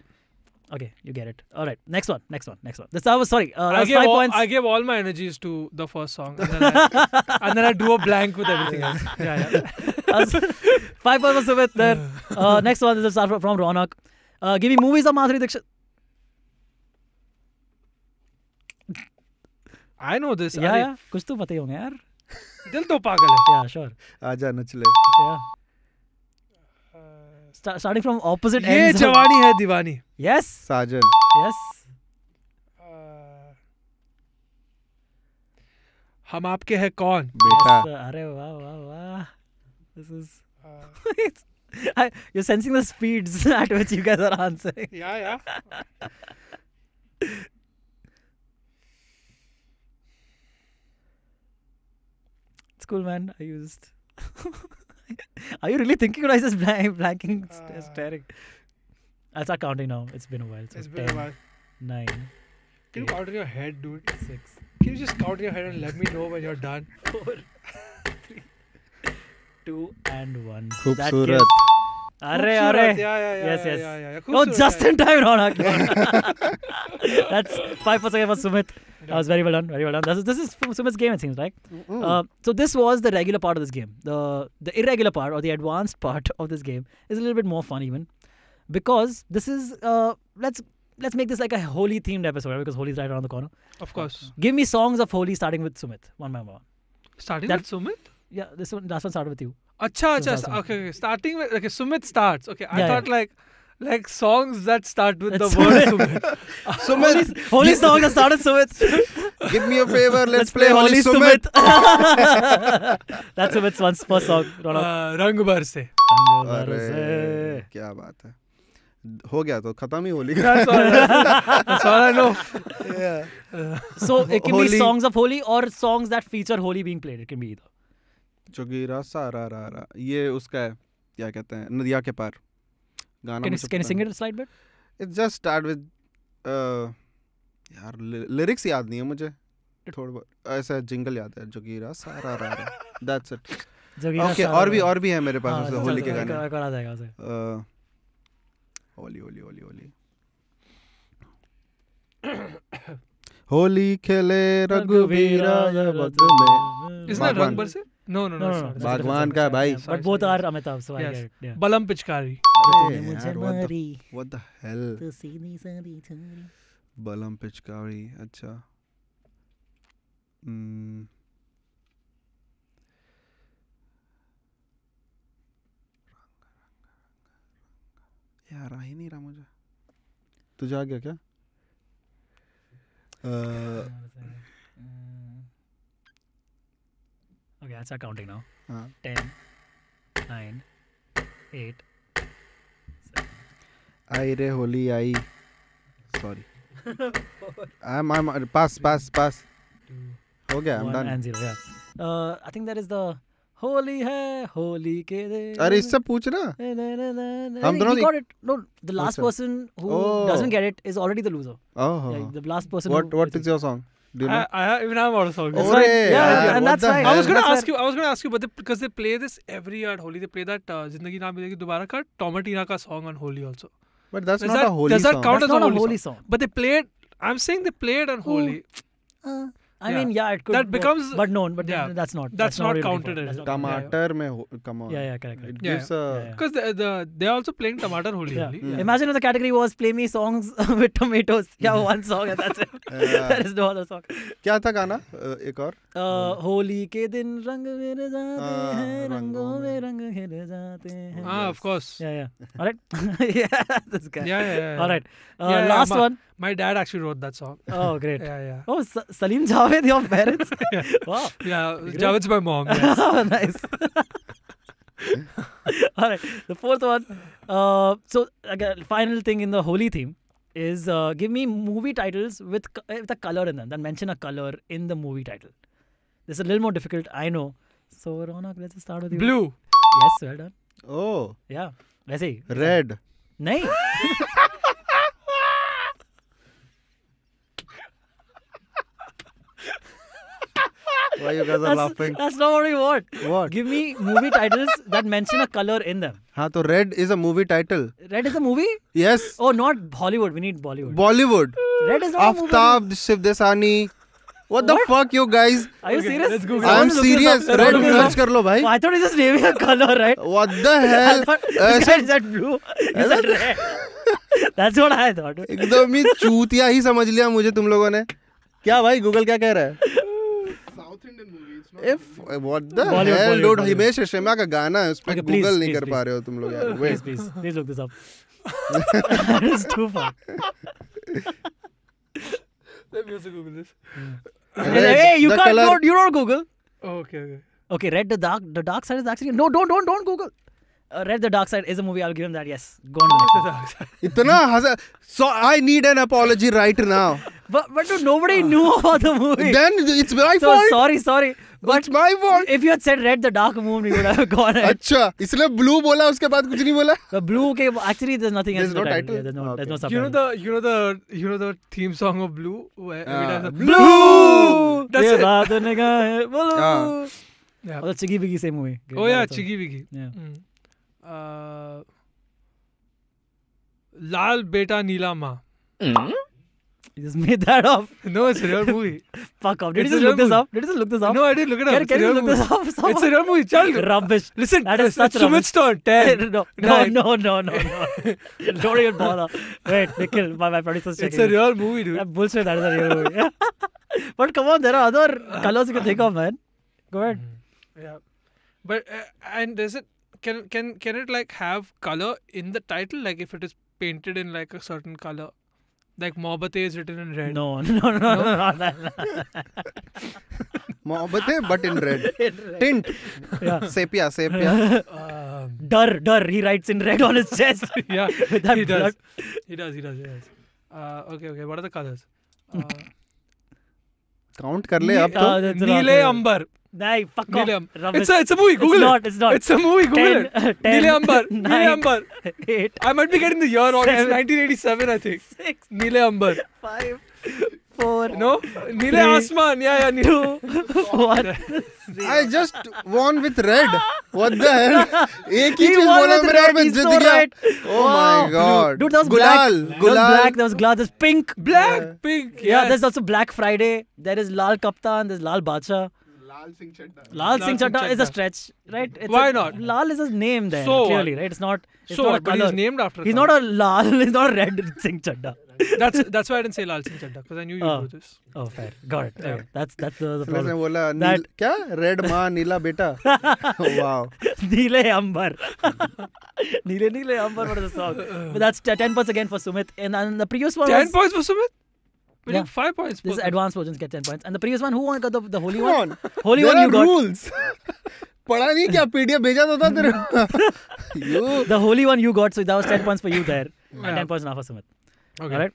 Okay, you get it. All right, next one, next one, next one. This I was sorry. Uh, I, gave five all, points. I gave all my energies to the first song, and then I, and then I do a blank with everything else. Yeah, yeah. Was, five points for Sumit. Then uh, next one is from Raunaq. Uh, give me movies of Madhuri Dixit. I know this. Yeah, yeah. Kuch to pata hi honge yaar. Dil to pagal hai. Yeah, sure. Aaja nachle. Yeah. Start, starting from opposite Ye ends. Ye Jawani Hai Diwani. Yes. Saajan. Yes. Uh, hum aapke hai kaun? Beta. Yes, Arey wow wow wow. This is. Uh, I, you're sensing the speeds at which you guys are answering. Yeah yeah. It's cool, man. I used. Are you really thinking or is this blank, blanking, uh, staring? I'll start counting now. It's been a while. So it's been ten, a while. Nine. Can eight, you count in your head, dude? Six. Can you just count in your head and let me know when you're done? Four. Three. Two and one. Khoobsurat. Arre, arre. Yeah, yeah, yeah. Yes, yes. Yeah, yeah, yeah. Oh, just in time, Raunaq. That's five for second for Sumit. That was very well done, very well done. This is, this is Sumit's game, it seems like. Mm-hmm. uh, so this was the regular part of this game. The the irregular part or the advanced part of this game is a little bit more fun even. Because this is, uh, let's let's make this like a Holi themed episode, right? Because Holi's right around the corner. Of course. Give me songs of Holi starting with Sumit, one by one. Starting that, with Sumit? Yeah, this one, last one started with you. Achha, achha, so okay, okay. Starting with, okay, Sumit starts. Okay, I yeah, thought yeah. like... Like songs that start with it's the word Sumit. Sumit. Holy, holy song that started Sumit. Give me a favor, let's, let's play, play Holy Sumit. Sumit. That's Sumit's one's first song. Uh, Rang Bar Se. Rang Bar Se. Kya baat hai. Ho gaya to khatam hi Holi. That's all. That's all I know. Yeah. Uh, so it can Holi. Be songs of Holi or songs that feature Holi being played. It can be either. Chogira Sara Rara. Ye uska hai. Kya kehte hain? Nadiya ke paar. Can you, can you sing it a slight bit? It just start with uh, यार lyrics याद नहीं है मुझे थोड़ा बहुत ऐसा jingle याद है जोगीरा सारा रारा that's it okay और भी और भी है मेरे पास उससे होली के गाने करा जाएगा उसे होली होली होली होली होली खेले रघुवीरा जगत में इसमें रंग भर से No, no, no. no, no Bhagwan ka bhai. But sorry, both sorry. are Amitabh, so yes. I get it. Yeah. Balam Pichkari. Hey, yaar, what, the, what the hell? Balam Pichkari. Achha. Mm. Yaar, aa hi nahi raha mujhe. Tujhe aa gaya kya? Uh, Okay, I'll start counting now. Uh-huh. ten, nine, eight, seven. Aai re Holi aai. Sorry. I'm, I'm, pass, pass, pass. Okay, I'm done. And zero, yeah. Uh, I think that is the Holi hai, Holi ke de. Arre, isse pooch na. He got it. No, the last person who oh. doesn't get it is already the loser. Oh. Yeah, the last person. What, what is your song? Do you I, know? I even I'm out of song. That's right. Yeah, yeah, yeah. And that's right. I was gonna that's ask right. you. I was gonna ask you, but they, because they play this every year at Holi, they play that uh, "Zindagi Na Milegi Dobara" ka Tomatina ka song on Holi also. But that's does not that, a Holi does song. Does that count that's as not a Holi, Holi song? song? But they played. I'm saying they played on Holi. Uh, I yeah. mean, yeah, it could. That becomes. But, but no, but yeah, that's not. That's, that's not, not counted. Really counted. Tomatar mein come on. Yeah, yeah, correct. It yeah. gives a. Because the, the they are also playing Tomatar Holi. Yeah. Yeah. Yeah. Imagine if the category was play me songs with tomatoes. Yeah, one song and that's it. Yeah. There is no other song. क्या था गाना एक और? होली के दिन रंग मेरे जाते हैं रंगों में रंग खेले जाते हैं. Ah, of course. Yeah, yeah. Alright. Yeah, this guy. Yeah, yeah. Alright. Last one. My dad actually wrote that song. Oh, great. yeah, yeah. Oh, Sa Salim Javed, your parents? yeah. Wow. Yeah, great. Javed's my mom. Yes. Oh, nice. All right, the fourth one. Uh, so, again, final thing in the Holi theme is uh, give me movie titles with, with a color in them. Then mention a color in the movie title. This is a little more difficult, I know. So, Ronak, let's just start with you. Blue. Yes, well done. Oh. Yeah. Let's see. Red. No. Why you guys are that's, laughing? That's not what we want. What? Give me movie titles that mention a color in them. Haan, toh Red is a movie title. Red is a movie? Yes. Oh, not Hollywood. We need Bollywood. Bollywood. Red is not Aftab, a movie. Shiv Desani. What, what the fuck, you guys? Are you okay, serious? Let's Google. I'm serious. Red, search kar lo, bhai. I thought you just naming a color, right? What the hell? I thought you said, said blue. You said red. That's what I thought. एकदम ही चूतिया ही समझ लिया मुझे तुम लोगों ने. क्या भाई Google क्या कह रहा है? If what the Bollywood, hell, Bollywood, dude, Himesh Reshamiya ka gaana hai, uspe Google nahi kar pa rahe ho tum log. Please, please, please look this up. That is too far. Let me also Google this. Red, hey, you can't. Color... Don't, you don't Google. Oh, okay, okay. Okay, Red, the dark, the dark side is actually no. Don't, don't, don't Google. Uh, Red, the dark side is a movie. I'll give him that. Yes, go on. The dark side. Itna so I need an apology right now. But, but dude, nobody knew about the movie. Then it's my so, fault. Sorry, sorry. But it's my fault. If you had said Red, the dark moon, we would have gone ahead. Achha. Isliye blue bola, uske baad kuch nahi bola. The blue, okay, actually there's nothing else. There's no title. title. Yeah, there's no, okay. there's no you know the, you know the, you know the theme song of Blue. Where uh, a blue. blue. That's it. uh. Yeah. Oh, the Chiggy Wiggy same movie. Great. Oh yeah, Chiggy Wiggy. Yeah. Mm. Uh, Lal Beta Neela Ma. Mm? You just made that up. No, it's a real movie. Fuck off. Did it's you just look movie. this up? Did you just look this up? No, I didn't look it up. Can, can you look movie. this up? Somehow? It's a real movie. Child. Rubbish. Listen, that is such Sumit's turn. ten. no, no, no, no, no, no. Don't even bother. Wait, Nikhil, my, my producer's checking. It's a real movie, dude. That bullshit, that is a real movie. But come on, there are other colors you can think of, man. Go ahead. Yeah. But, uh, and does it, can, can, can it like have color in the title? Like if it is painted in like a certain color? Like Mohabbatein is written in red. No, no, no, no, no, no, no. Mohabbatein but in red. In red. Tint. Yeah. Sepia, sepia. Uh, dar, dar. He writes in red on his chest. Yeah, with that he, does. he does. He does, he does. Uh, okay, okay. What are the colors? Uh, Count kar le ab to. Neele Amber. Nah, fuck off. It's a, it's a movie. Google it's not, it's not. It's a movie. Google ten, it. Ten, Neele Amber. Nine, Neele Amber. Eight. I might be getting the year wrong. nineteen eighty-seven, I think. Six. Neele Amber. Five. Four. No? Three, Neele Asman. Yeah, yeah. Neele. Two. One. Zero. I just won with red. What the hell? He won with red. He's so right. Oh wow. My god. Dude, that was Gulal. black. Gulal. That was black. That was glass. There's pink. Black. Yeah. Pink. Yes. Yeah, there's also Black Friday. There is Lal Kaptan. There's Lal Badshah. Lal Singh Chaddha. Lal Singh Chaddha is a stretch, right? It's Why a, not? Lal is his name there, so clearly, right? It's not. It's so not a but color. He's named after. He's color. not a Lal. He's not a Red Singh Chaddha. That's that's why I didn't say Lal Singh Chaddha because I knew you oh. would do this. Oh, fair. Got it. Yeah. Okay. That's that's the, the problem. So bola, that क्या? Red Ma Neela Beta. Wow. Neele Amber. Neele Neele Amber. What is the song? But that's ten points again for Sumit. And, and the previous one. Ten was, points for Sumit. We yeah. five points. This is advanced versions get ten points. And the previous one, who won? Got the, the holy Come one? On. Holy there one, you got. rules. you. The holy one you got, so that was ten points for you there. Yeah. And ten points now for Sumit. Okay. Alright.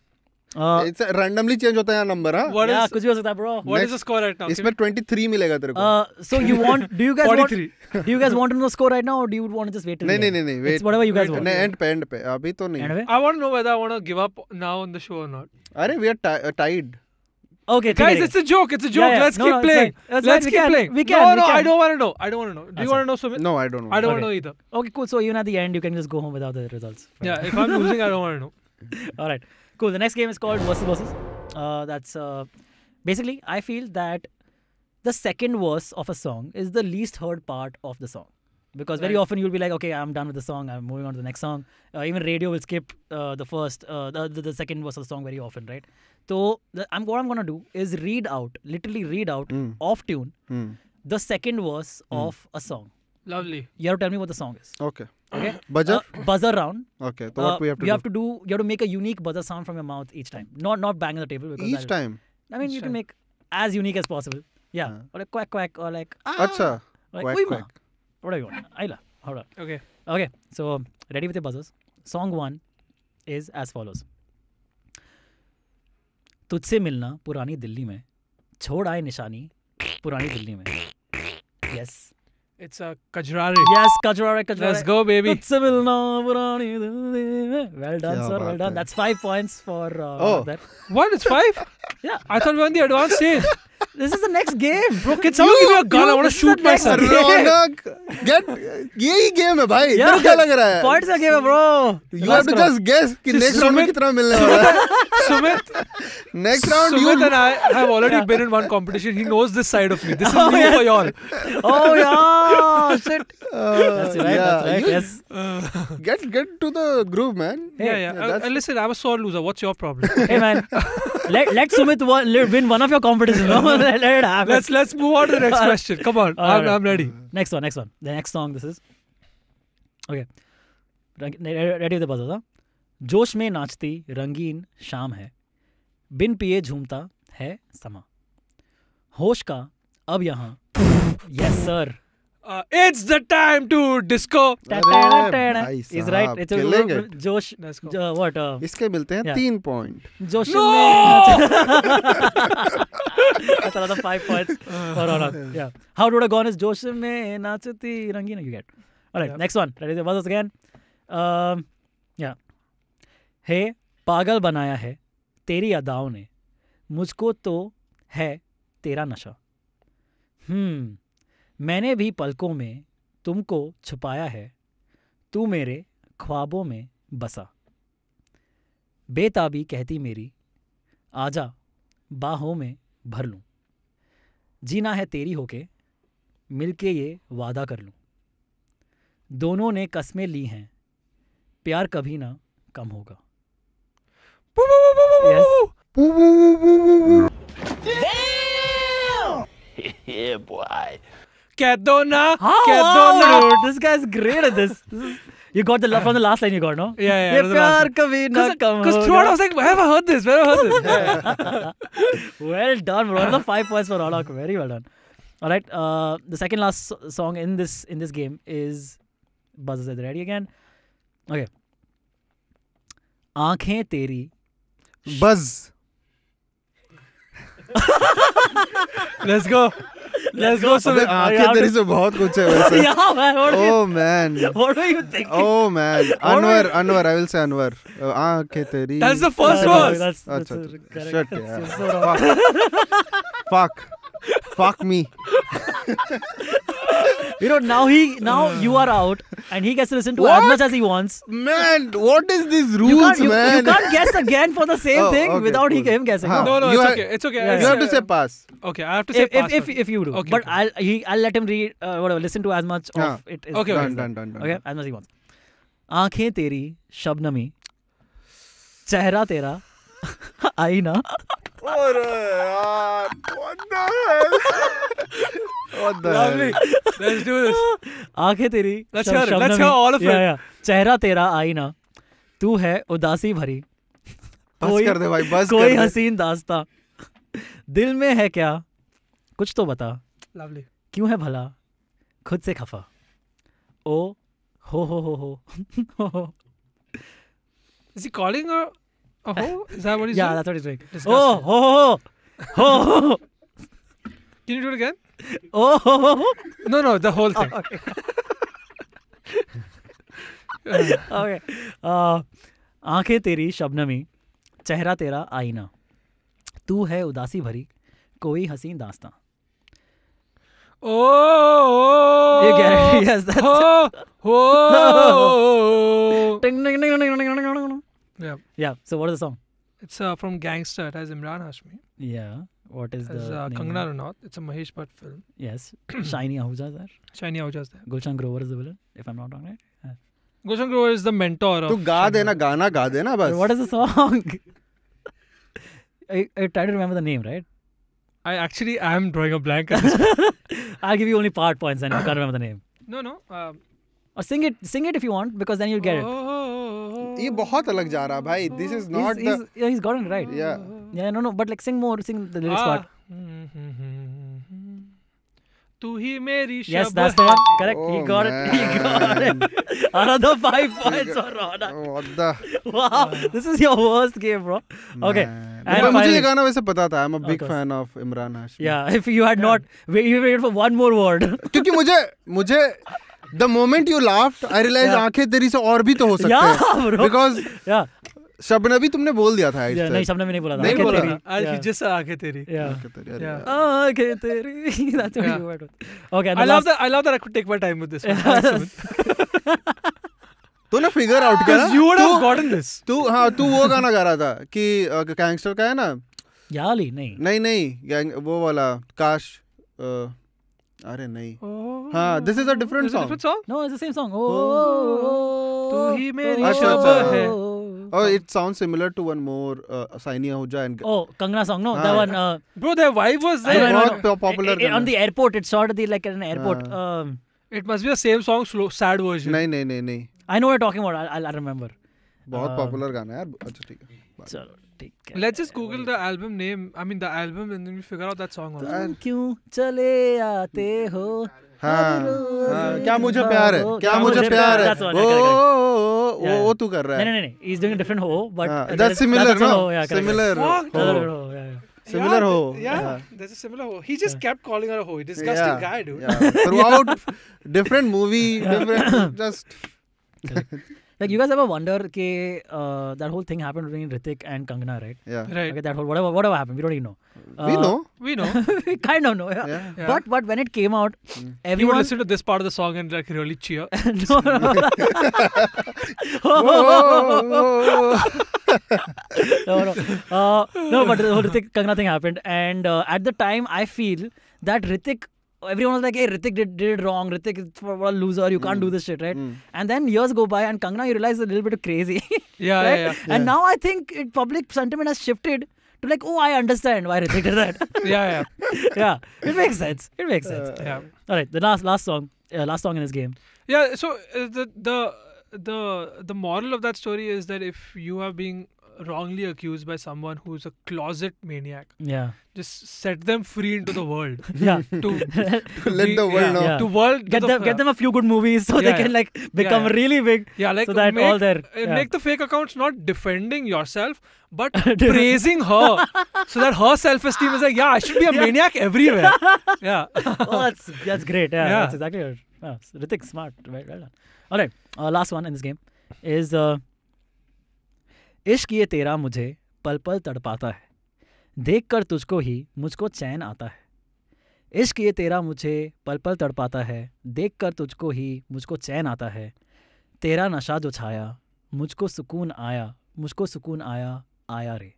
Uh, it's a randomly change hota hai number, huh? What yeah, is, kuch bhi ho sakta hai, bro. What Next, is the score right now? Isme twenty-three milega tere ko. Uh, so you want? Do you guys want? Do you guys want to know the score right now, or do you want to just wait? No, no, no, no. It's whatever you guys wait, want. No, end pe, end pe. Abhi to nahi. I want to know whether I want to give up now on the show or not. Arey, we are ti uh, tied. Okay, guys, it's a joke. It's a joke. Yeah, yeah. Let's no, keep no, playing. Let's right. keep can, playing. We can. No, no, I don't want to know. I don't want to know. Do you want to know, Sumit? No, I don't. I don't want to know either. Okay, cool. So even at the end, you can just go home without the results. Yeah, if I'm losing, I don't want to know. All right. Cool. The next game is called Versus Versus. Uh, that's uh, basically, I feel that the second verse of a song is the least heard part of the song. Because very right. often you'll be like, okay, I'm done with the song. I'm moving on to the next song. Uh, even radio will skip uh, the first, uh, the, the, the second verse of the song very often, right? So the, I'm, what I'm going to do is read out, literally read out, mm. off tune, mm. the second verse mm. of a song. Lovely. You have to tell me what the song is. Okay. Okay. Buzzer? Uh, buzzer round. Okay. So what uh, we have to you do? Have to do? You have to make a unique buzzer sound from your mouth each time. Not not bang on the table. Because each time? I mean, each you time. Can make as unique as possible. Yeah. Uh. Or like quack quack or like ah. Achha. Like, quack Uima. Quack. What do you want? Ayla. Hold on. Okay. Okay. So ready with your buzzers. Song one is as follows. तुझसे मिलना पुरानी दिल्ली में छोड़ आए निशानी पुरानी दिल्ली में. Yes. It's a Kajrari. Yes, Kajrari, Kajrari. Let's go, baby. Well done, yeah, sir. Well done. That's five points for uh, oh. that. What? It's five? Yeah. I thought we were on the advanced stage. This is the next game. Bro, can someone give me a gun? I want to shoot myself. Ronak, get... This game is, bhai. Yeah. Points are game, bro. You have to just guess ki next round mein kitna milne wala hai. Sumit. Next round, you... Sumit and I have already been in one competition. He knows this side of me. This is new for y'all. Oh, yeah. Oh shit! Uh, that's right. Yeah. That's right. You, yes. Uh, get get to the groove, man. Hey, yeah, yeah. yeah uh, listen, I'm a sore loser. What's your problem? Hey, man. let let Sumit won, let, win one of your competitions. No? let, let it happen. Let's let's move on to the next question. Come on, I'm, right. I'm ready. Next one, next one. The next song. This is okay. Ready with the buzzer? जोश में नाचती रंगीन शाम है, बिन पिए झूमता है समा, होश का अब यहाँ. Yes, sir. Uh, it's the time to disco. Is right. It's killing a, it. Josh. Uh, what? Uh, इसके मिलते हैं तीन point. Josh. No. That's another five points. For Ronak. Yeah. How would I gone is Josh में नाचती रंगीन. You get. All right. Yeah. Next one. Ready to buzz again. Um. Yeah. Hey, पागल बनाया है तेरी अदाओं ने मुझको तो है तेरा नशा. Hmm. मैंने भी पलकों में तुमको छुपाया है तू मेरे ख्वाबों में बसा बेताबी कहती मेरी आजा बाहों में भर लूँ जीना है तेरी होके मिलके ये वादा कर लूँ दोनों ने कस्में ली हैं प्यार कभी ना कम होगा. Yeah, boy. Kedona, oh, Kedona. Wow, this guy's great at this. this is, you got the from the last line you got, no? Yeah, yeah. Because throughout I was like, where have I heard this? Where have I heard this? Yeah, yeah. Well done, bro. Another five points for Ronak. Very well done. All right. Uh, the second last song in this in this game is Buzzers at the ready again. Okay. Aankhein teri. Buzz. Let's go. Let's go. So there is a lot of things. Yeah, man. Oh, man. What are you thinking? Oh, man. Anwar, Anwar. I will say Anwar. Uh, that's the first verse. That's, that's, that's correct. Shit, yeah. So fuck. Fuck. Fuck me. You know, now he, now you are out and he gets to listen to what? As much as he wants. Man, what is these rules, you can't, you, man? You can't guess again for the same oh, thing okay, without cool. him guessing. Huh. No, no, you it's okay. It's okay. Yeah. You have to say pass. Okay, I have to say if, pass. If, if, if you do. Okay, but okay. I'll, he, I'll let him read, uh, whatever, listen to as much yeah. of it. Is okay, done, done, done, done. Okay, as much as he wants. Aankhein teri shabnami, chehra tera, aina. What the hell? What the Lovely. Hell? Let's do this. Aankhein teri. Let's hear it. Let's hear all of it. Yeah, yeah. Chehra tera aina. Tu hai udasi bhari. Buzz kar de bhai. Buzz kar de. Koi haseen daasta. Dil mein hai kya? Kuch to bata. Lovely. Kyun hai bhala? Khud se khafa. Oh, ho ho ho ho. Is he calling her? Oh, ho? Is that what he's yeah, doing? Yeah, that's what he's doing. Disgusting. Oh, ho, ho, ho. Ho, ho. Can you do it again? Oh, ho, ho, ho. No, no, the whole thing. Oh, okay. Okay. Aankhein teri shabnami, chehra tera aina. Tu hai udasi bhari, koi haseen daastaan. Oh, you get it. Yes, that's oh, it. Oh, ding, ding, ding, ding, ding, ding, ding. Yeah. Yeah. So what is the song? It's uh, from Gangster. It has Imran Hashmi. Yeah. What is it has, the uh, name? Kangana Ranaut. It's a Mahesh Bhatt film. Yes. Shiny Ahuja is there. Shiny Ahuja is there. Gulshan Grover is the villain, if I'm not wrong, right? Yeah. Gulshan Grover is the mentor of... Tu ga dena, gaana ga dena bas. What is the song? I, I try to remember the name, right? I actually am drawing a blank. I'll give you only part points and I can't remember the name. No, no. Um, Or sing it, sing it if you want, because then you'll get it. This is very different, bhai. This is not he's, the... He's, he's gotten it right. Yeah. Yeah, no, no, but like sing more, sing the lyrics ah. part. Tu hi meri shabd. Yes, that's the one. Correct. Oh, he got man. it. He got it. Another five points for Raunaq. What the... Wow, this is your worst game, bro. Okay. Man. And finally, I'm a big fan of Imran Hashmi. Yeah, if you had yeah. not, you waited for one more word. Because the moment you laughed, I realized yeah. aankhein teri se aur bhi to ho sakte. Yeah, bro. Because yeah. Shabna bhi tumne bol diya tha. Yeah, nahin, Shabna bhi nahin bola tha. Nahin bola tha. Yeah. Just said aankhein teri. Yeah. Aankhein teri. That's what yeah. you were doing. Okay. I love, that, I love that I could take my time with this one. Yes. You would have gotten this. You were singing that song that gangster is, right? Yali, no. No, no. That one. Kash. Oh, no. This is a different song. Is it a different song? No, it's the same song. Oh, tu hi meri shabd hai. Oh, it sounds similar to one more. Sainiya ho ja. Oh, Kangana song, no? That one. Bro, their vibe was there. Very popular. On the airport, it's sort of like an airport. It must be the same song, slow, sad version. No, no, no, no. I know what you're talking about. I'll, I'll remember. Bahut uh, popular gaana hai. Achha, theek hai. Chalo, theek hai. Let's just Google the album name. I mean the album, and then we figure out that song. Tum kyun chale aate ho? Haan. Kya mujhe pyar hai? Kya mujhe pyar hai? Oh, oh, oh, oh, oh, tu kar raha hai. No, no, no. He's doing a different ho, but uh, that's similar, no? Similar ho. Similar yeah, ho. Yeah, yeah, there's a similar ho. He just yeah. kept calling her a ho. Disgusting yeah. guy, dude. Yeah. Throughout different movie, different just. Like you guys ever wonder ke, uh, that whole thing happened between Hrithik and Kangana, right? Yeah. Right. Okay, that whole whatever whatever happened, we don't even know. Uh, we know. We know. We kind of know. Yeah. Yeah. Yeah. But but when it came out, mm. everyone you would listen to this part of the song and like really cheer. No, no, no. Oh, no, no. Uh, no, but the whole Hrithik Kangana thing happened, and uh, at the time, I feel that Hrithik. Everyone was like, hey, Hrithik did, did it wrong. Hrithik is a loser. You can't mm. do this shit, right? Mm. And then years go by and Kangana, you realize, is a little bit crazy. Yeah, right? yeah, yeah. And yeah. now I think it, public sentiment has shifted to like, oh, I understand why Hrithik did that. yeah, yeah. yeah. It makes sense. It makes sense. Uh, yeah. All right. The last last song. Uh, last song in this game. Yeah. So uh, the, the, the, the moral of that story is that if you are being wrongly accused by someone who's a closet maniac, yeah, just set them free into the world. Yeah, to, to, to let be, the world yeah, know. Yeah. To world get to them the, get them a few good movies so yeah, they can like become yeah, yeah. really big. Yeah, like so that make, all their yeah. make the fake accounts not defending yourself but praising her, so that her self-esteem is like, yeah, I should be a yeah. maniac everywhere. Yeah, oh, that's that's great. Yeah, yeah. that's exactly it. Oh, Hrithik, smart. Right, right on. All right, uh, last one in this game is. Uh, इश्क ये तेरा मुझे पल पल तड़पाता है, देख कर तुझको ही मुझको चैन आता है. इश्क ये तेरा मुझे पल पल तड़पाता है, देख कर तुझको ही मुझको चैन आता है. तेरा नशा जो छाया मुझको सुकून आया, मुझको सुकून आया आया रे.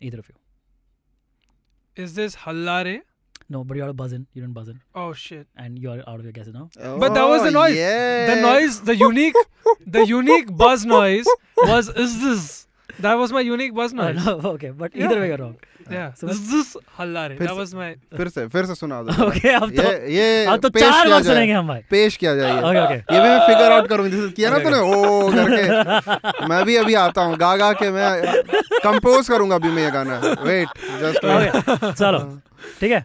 Either of you. Is this हल्ला रे? No, but you're buzzing. You don't buzz in. Oh shit! And you're out of your guesses now. Oh, but that was the noise. Yeah. The noise, the unique, the unique buzz noise was is this. That was my unique buzz noise. Oh, no, okay, but either yeah. way you're wrong. Yeah. So is this हल्ला रे? That was my. फिर से फिर से सुना दो. Okay, अब तो ये अब तो चार बार सुनेंगे हम भाई. पेश किया जाए. Okay, okay. ये भी मैं figure out करूँ. जैसे किया ना तूने ओ करके. मैं भी अभी आता हूँ. गागा के मैं compose करूँगा अभी मैं ये गाना. Wait, just wait. चलो, ठीक है.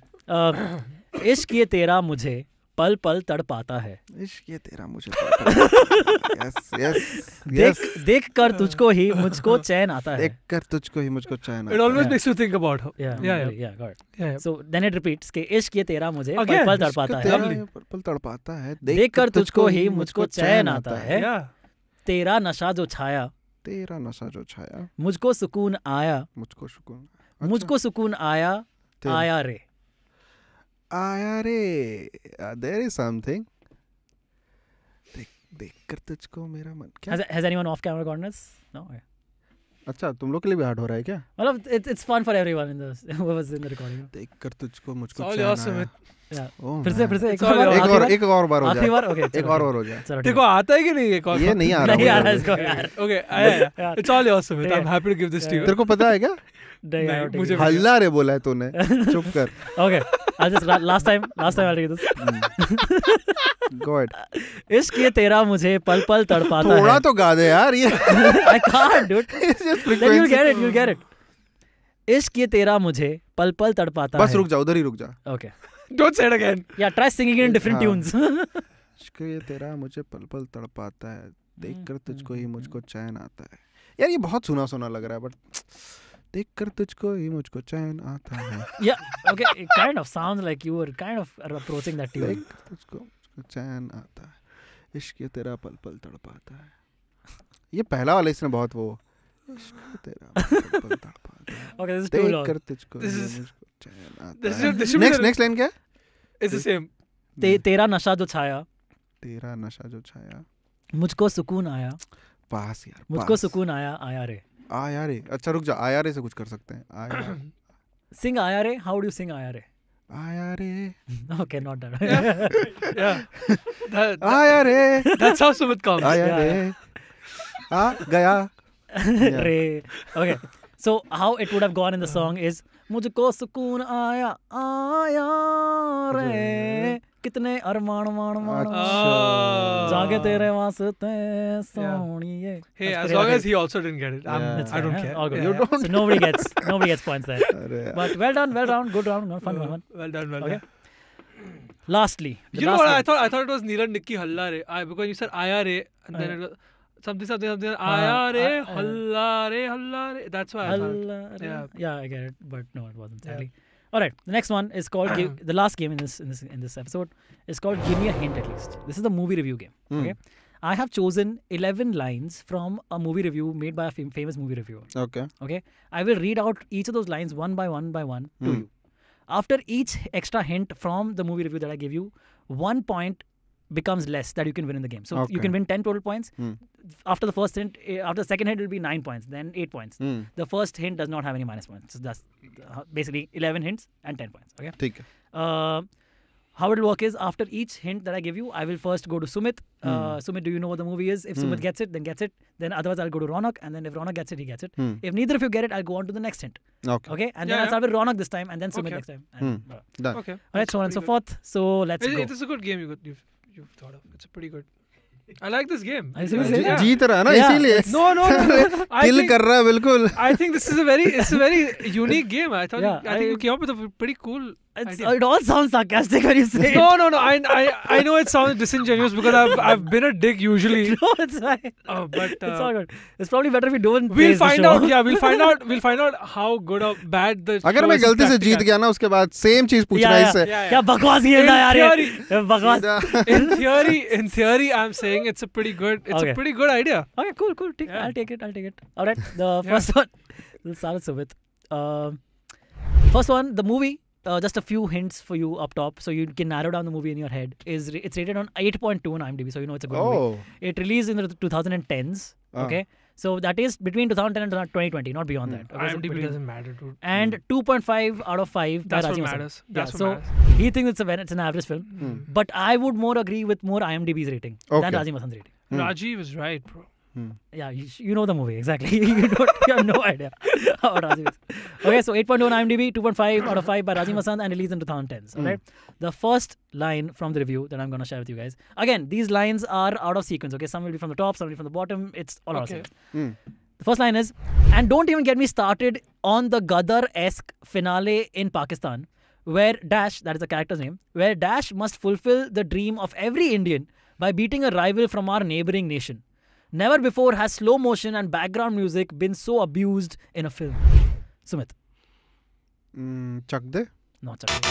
इश्क ये तेरा मुझे पल पल तड़पाता है. इश्क ये तेरा मुझे यस यस देख देख कर तुझको ही मुझको चैन आता है. देख कर तुझको ही मुझको चैन आता है. It always makes you think about her. Yeah, yeah, yeah, got it. So then it repeats कि इश्क ये तेरा मुझे पल पल तड़पाता है. पल पल तड़पाता है. देख कर तुझको ही मुझको चैन आता है. तेरा नशा जो छाया. तेरा नशा जो छाया. मुझको सुकून आया. मुझको सुकून. मुझको सुकून आया आया रे. आया रे, there is something. देख देख कर तुझको मेरा मन क्या? Has, has anyone off camera gotten this? No. Yeah. अच्छा तुम लोग के लिए भी hard हो रहा है क्या? Well, it's it's fun for everyone in the who was in the recording. देख कर तुझको मुझको चैन आया. फिर से फिर से एक और एक और बार हो जाए, एक और बार हो जाए। देखो आता है कि नहीं, एक और ये नहीं आ रहा इसको यार। Okay it's all yours Sumit, I am happy to give this to you. तेरे को पता है क्या? नहीं मुझे हल्ला रे बोला है तूने, चुप कर। Okay I just last time last time I take this God. इश्क ये तेरा मुझे पल पल तड़पाता है। थोड़ा तो गा दे यार ये। I can't do it. You get it you get it. इश्क ये तेरा मुझे पल पल तड़पाता है। बस रुक जा, उधर ही रुक जा। Okay Don't say it again. Yeah, try singing it in different tunes. इश्क़ ये तेरा मुझे पल पल तड़पाता है, देखकर तुझको ही मुझको चैन आता है। यार ये बहुत सुना सुना लग रहा है, but देखकर तुझको ही मुझको चैन आता है। Yeah, okay, it kind of sounds like you were kind of approaching that tune. देखकर तुझको मुझको चैन आता है, इश्क़ ये तेरा पल पल तड़पाता है। ये पहला वाला इसने बहुत वो। इश्क़ तेरा पल पल तड़पाता है। Okay, this is too long. देखकर तुझको ही मुझको चैन आता है। Next next line क्या? It's the same. ते, तेरा नशा जो छाया, तेरा नशा जो छाया, मुझको सुकून आया। पास यार, मुझको सुकून आया। आया रे आया रे। अच्छा रुक जा, आया रे से कुछ कर सकते हैं। आया सिंग आया रे। हाउ डू यू सिंग आया रे? आया रे। Okay not that. आया रे, दैट्स हाउ सुमित कम्स। आया रे आ गया रे। Okay so how it would have gone in the song is मुझको सुकून आया आया रे, कितने अरमान मान मान जागे तेरे वास्ते सोनिए। Hey, as long as he also didn't get it, I'm, yeah. I don't care. All good. You don't. So nobody gets nobody gets points there. But well done, well round, good round, fun one, one. Well done, well done. Lastly, you know what I thought? I thought it was Neelan Nikki Halla Re. I because you said Aaya Re, and then it was something something something Aaya Re Halla Re Halla Re. That's why I thought. Yeah, yeah, I get it, but no, it wasn't really. All right, the next one is called give, the last game in this in this in this episode is called Give Me a Hint at Least. This is the movie review game. Mm. Okay, I have chosen eleven lines from a movie review made by a fam famous movie reviewer. Okay. Okay, I will read out each of those lines one by one by one mm. to you. After each extra hint from the movie review that I give you, one point becomes less that you can win in the game. So okay. you can win ten total points. Mm. After the first hint, after the second hint, it will be nine points, then eight points. Mm. The first hint does not have any minus points. So that's basically eleven hints and ten points. Okay. Theek. Uh, how it will work is after each hint that I give you, I will first go to Sumit. Mm. Uh, Sumit, do you know what the movie is? If mm. Sumit gets it, then gets it. Then otherwise, I'll go to Raunaq, and then if Raunaq gets it, he gets it. Mm. If neither of you get it, I'll go on to the next hint. Okay. Okay. And yeah, then yeah. I'll start with Raunaq this time, and then Sumit okay. next time. And mm. Done. Okay. All right. So on and so good. forth. So let's it, go. It is a good game. You got. You've You've thought of it's a pretty good. I like this game. I yeah. जीत रहा है ना इसीलिए. No no no. किल कर रहा है बिल्कुल. I think this is a very it's a very unique game. I thought yeah, I, I think you came up with a pretty cool. It's, it all sounds sarcastic when you say. No no no. I I I know it sounds disingenuous because I've I've been a dick usually. No, it's fine. Oh, but uh, it's all good. It's probably better if we don't. We'll find out. Yeah, we'll find out. We'll find out how good or bad the. अगर मैं गलती से जीत गया ना उसके बाद same चीज पूछना इससे. क्या बकवास ये था यार ये. बकवास. In theory, in theory, I'm saying it's a pretty good. It's okay. a pretty good idea. Okay, cool, cool. Take, yeah. I'll take it. I'll take it. All right. The first yeah. one. Let's start with. Uh, first one, the movie. Uh, just a few hints for you up top, so you can narrow down the movie in your head. Is it's rated on eight point two on IMDb, so you know it's a good oh. movie. It released in the two thousand tens. Uh. Okay, so that is between two thousand ten and twenty twenty, not beyond mm. that. Okay, IMDb so doesn't matter, dude. And mm. two point five out of five. That's what matters. That's yeah, so what matters. He thinks it's a it's an average film, mm. but I would more agree with more IMDb's rating okay. than Rajiv Masan's rating. Mm. Rajiv is right, bro. Hmm. Yeah, you, you know the movie exactly. you, don't, you have no idea how Rajiv is. Okay, so eight point one on IMDb, two point five out of five by Rajiv Masand, and released in two thousand tens. All right. Hmm. The first line from the review that I'm going to share with you guys. Again, these lines are out of sequence. Okay, some will be from the top, some will be from the bottom. It's all okay. out of sequence. Hmm. The first line is, and don't even get me started on the Gadar-esque finale in Pakistan, where Dash, that is the character's name, where Dash must fulfill the dream of every Indian by beating a rival from our neighboring nation. Never before has slow motion and background music been so abused in a film. Sumit. Mm, Chakde? No, Chakde.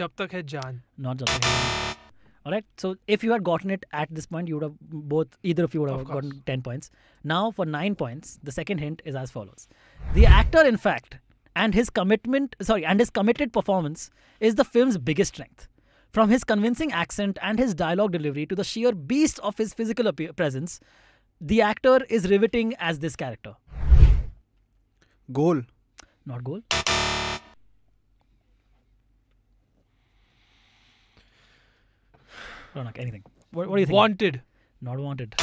Jab tak hai jaan. Not Jab tak hai. Alright, so if you had gotten it at this point, you would have both, either of you would have gotten ten points. Now for nine points, the second hint is as follows. The actor, in fact, and his commitment, sorry, and his committed performance is the film's biggest strength. From his convincing accent and his dialogue delivery to the sheer beast of his physical presence, the actor is riveting as this character. Goal. not goal. Raunaq, anything. What, what do you think? Wanted. Not wanted.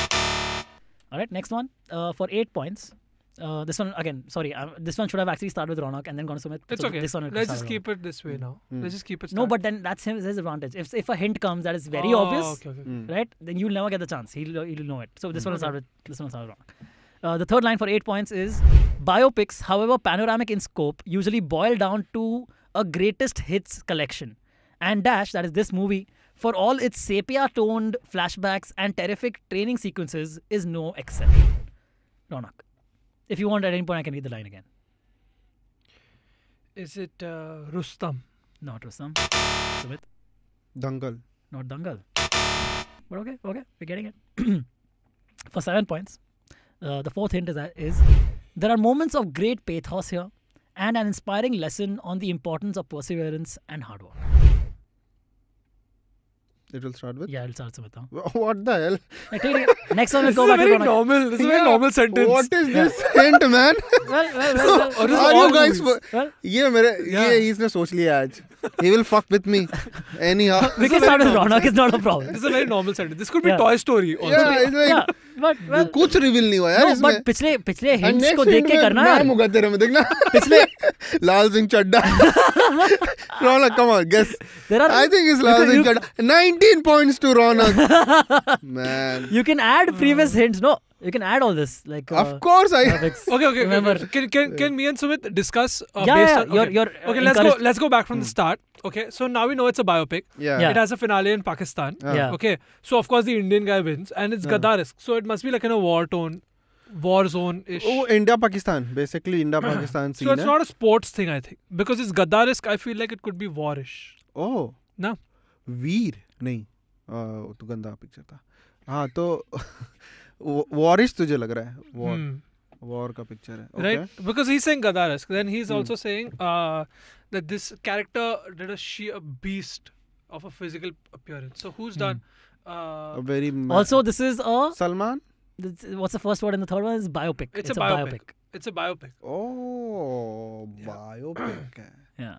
Alright, next one. Uh, for eight points. Uh, this one, again, sorry. Uh, this one should have actually started with Raunaq and then gone to Sumit. It's so okay. This one Let's just keep it this way now. Mm. Let's just keep it started. No, but then that's his advantage. If if a hint comes that is very oh, obvious, okay, okay. Mm. right, then you'll never get the chance. He'll, he'll know it. So this mm. one will start with, this one will start with Raunaq. Uh, the third line for eight points is, biopics, however panoramic in scope, usually boil down to a greatest hits collection. And dash, that is this movie, for all its sepia-toned flashbacks and terrific training sequences, is no exception. Raunaq. If you want, at any point, I can read the line again. Is it uh, Rustam? Not Rustam. Sumit? Dangal. Not Dangal. But okay, okay, we're getting it. For seven points, uh, the fourth hint is, that is, there are moments of great pathos here and an inspiring lesson on the importance of perseverance and hard work. It will start with? Yeah, it will start with. Huh? What the hell? Like, take, take, next one will go back to Raunaq. This is very normal. This is a very normal sentence. What is this hint, man? Well, well, well. well. Are you guys... Well? Yeah, mere, yeah. yeah, he's ne soch liya aaj. He will fuck with me. Anyhow. We can start with Raunaq. It's not a problem. This is a very normal sentence. This could be yeah. Toy Story also. Yeah, it's like... Yeah, but... Well, kuch reveal nahi hua, yaar. No, but pichle, pichle hints ko dekh ke karna, yaar. Naam hoga tere mein, dekhna. Pichle... Lal Singh Chaddha. Raunaq, come on, guess. I think it's Lal Singh Chaddha. nine points to Raunaq. Man. You can add previous hints. No, you can add all this. Like uh, Of course I... okay, okay. Remember. Can, can, can me and Sumit discuss... Uh, yeah, based yeah. On, okay, you're, you're okay let's, go, let's go back from mm. the start. Okay, so now we know it's a biopic. Yeah. yeah. It has a finale in Pakistan. Yeah. yeah. Okay, so of course the Indian guy wins. And it's yeah. Gaddafisk. So it must be like in a war tone. War zone-ish. Oh, India-Pakistan. Basically India-Pakistan scene. So it's not a sports thing, I think. Because it's Gaddafisk, I feel like it could be war-ish. Oh. No. Veer. नहीं तो गंदा picture था हाँ तो वॉरिश तुझे लग रहा है वॉर वॉर का पिक्चर है राइट बिकॉज़ ही सेइंग गदारिस्क then he is also saying that this character did a she a beast of a physical appearance so who's done a very also this is a Salman what's the first word and the third one is biopic it's a biopic it's a biopic oh biopic yeah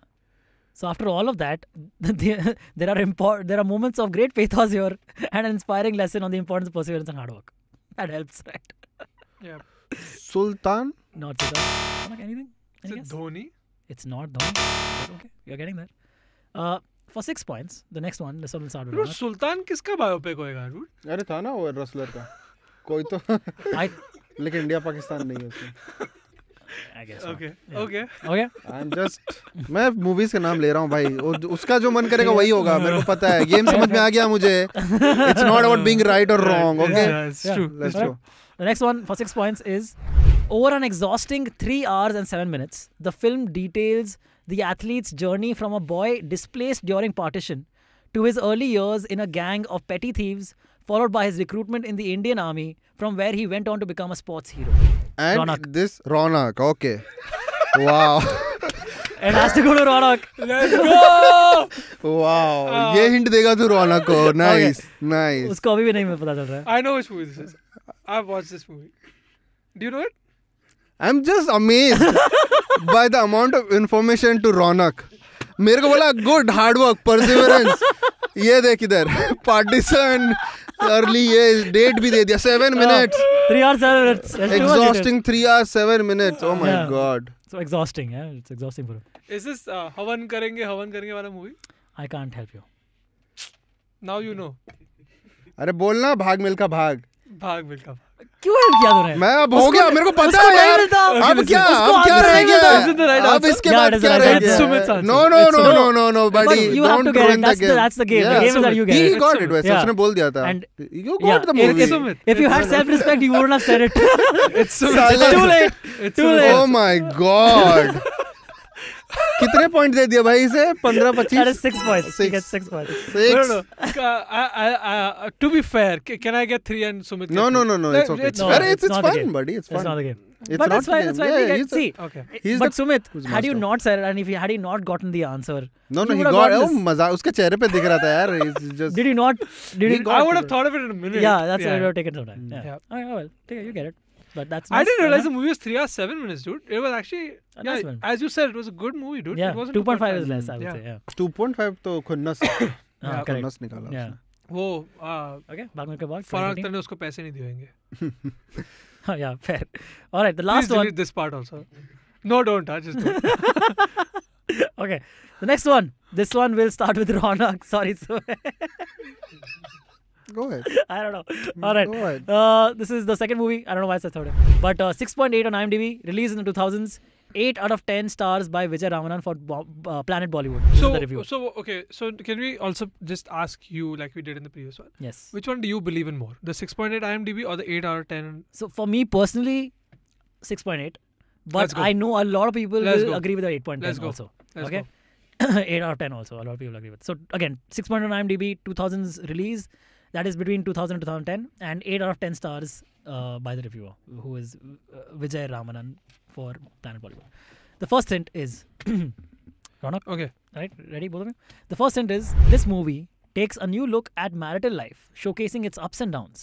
So after all of that, there are import, there are moments of great pathos here and an inspiring lesson on the importance of perseverance and hard work. That helps, right? Yeah. Sultan? Not Sultan. Anything? Any Is it Dhoni? It's not Dhoni. Okay, you're getting there. Uh, for six points, the next one, this one will start with Raunaq. Sultan kiska biopic hoega, dude? Arey tha na wo wrestler ka. Koi to. Like India, Pakistan nahi hai usme. I guess okay. Yeah. okay. Okay. I'm just. मैं movies के नाम ले रहा हूँ भाई. उसका जो मन करेगा वही होगा. मेरे को पता है. Game समझ में आ गया मुझे. It's not about being right or wrong. Okay. Yeah, it's true. Yeah. Let's go. The next one for six points is, over an exhausting three hours and seven minutes, the film details the athlete's journey from a boy displaced during partition to his early years in a gang of petty thieves, followed by his recruitment in the Indian Army, from where he went on to become a sports hero. And Raunaq. This Raunaq, okay. Wow. It has to go to Raunaq. Let's go! Wow. This hint will give to Raunaq. Nice, okay. nice. Usko abhi bhi nahi pata chal raha hai. I know which movie this is. I've watched this movie. Do you know it? I'm just amazed by the amount of information to Raunaq. मेरे को बोला good hard work, perseverance. ये देख इधर partition. Early years, date bhi de diya. Seven minutes. Uh, three hours, seven minutes. Let's exhausting three hours, seven minutes. Oh my yeah. God. So exhausting, yeah. It's exhausting for him. Is this uh, Havan Karenge, Havan Karenge wala movie? I can't help you. Now you know. Arey bolna Bhag Milka Bhag. Bhag Milka Bhag. क्यों help किया तूने? मैं अब हो गया मेरे को पता है यार. अब क्या? अब क्या रह गया? अब इसके बाद क्या रह गया? No no no no no no buddy. You have to get it. That's the that's the game. The game is that you get it. He got it. वैसे उसने बोल दिया था. And you got the movie. If you had self-respect, you wouldn't have said it. It's too late. Too late. Oh my God. कितने point दे दिया भाई इसे? fifteen, twenty-five. That is six points. He gets six points. Six. No, no. no. Uh, I, I, uh, to be fair, can I get three and Sumit? No, no, no, no. It's okay. It's, no, it's, it's, it's fun, buddy. It's fun. It's not the game. It's but that's why. That's why yeah, we get see. A, okay. But Sumit, had you not said, and if he had he not gotten the answer, no, no, he got. Oh, मजा. उसके चेहरे पे दिख रहा था यार. Did he not? Did he? I would have thought of it in a minute. Yeah, that's why I would have taken some time. Yeah. Oh well, you get it. But that's nice. I didn't realize the movie was three hours seven minutes, dude. It was actually yeah, nice one. As you said, it was a good movie, dude. Yeah, it wasn't two point five is less, I would yeah. say. Yeah. two point five तो खुन्नस खुन्नस निकाला उसने. वो okay. भागने के बाद फरहाद अख्तर ने उसको पैसे नहीं दिएंगे. हाँ yeah, fair. All right, the last Please one. Delete this part also. No, don't. I just don't. Okay, the next one. This one will start with Raunaq. Sorry, so. Go ahead. I don't know. All right. Go ahead. Uh, this is the second movie. I don't know why it's the third one. But uh, six point eight on IMDb. Released in the two thousands. eight out of ten stars by Vijay Ramanan for Bo uh, Planet Bollywood. This so, is the review. So, okay. So, can we also just ask you, like we did in the previous one? Yes. Which one do you believe in more? The six point eight IMDb or the eight out of ten? So, for me personally, six point eight. But I know a lot of people Let's will go. agree with the eight point ten also. Let's okay. Go. eight out of ten also. A lot of people agree with. So, again, six point one IMDb, two thousands release. That is between two thousand and two thousand ten. And eight out of ten stars uh, by the reviewer, who is uh, Vijay Ramanan for Planet Bollywood. The first hint is... Ronak? Okay. Right? Ready, both of you? The first hint is, this movie takes a new look at marital life, showcasing its ups and downs.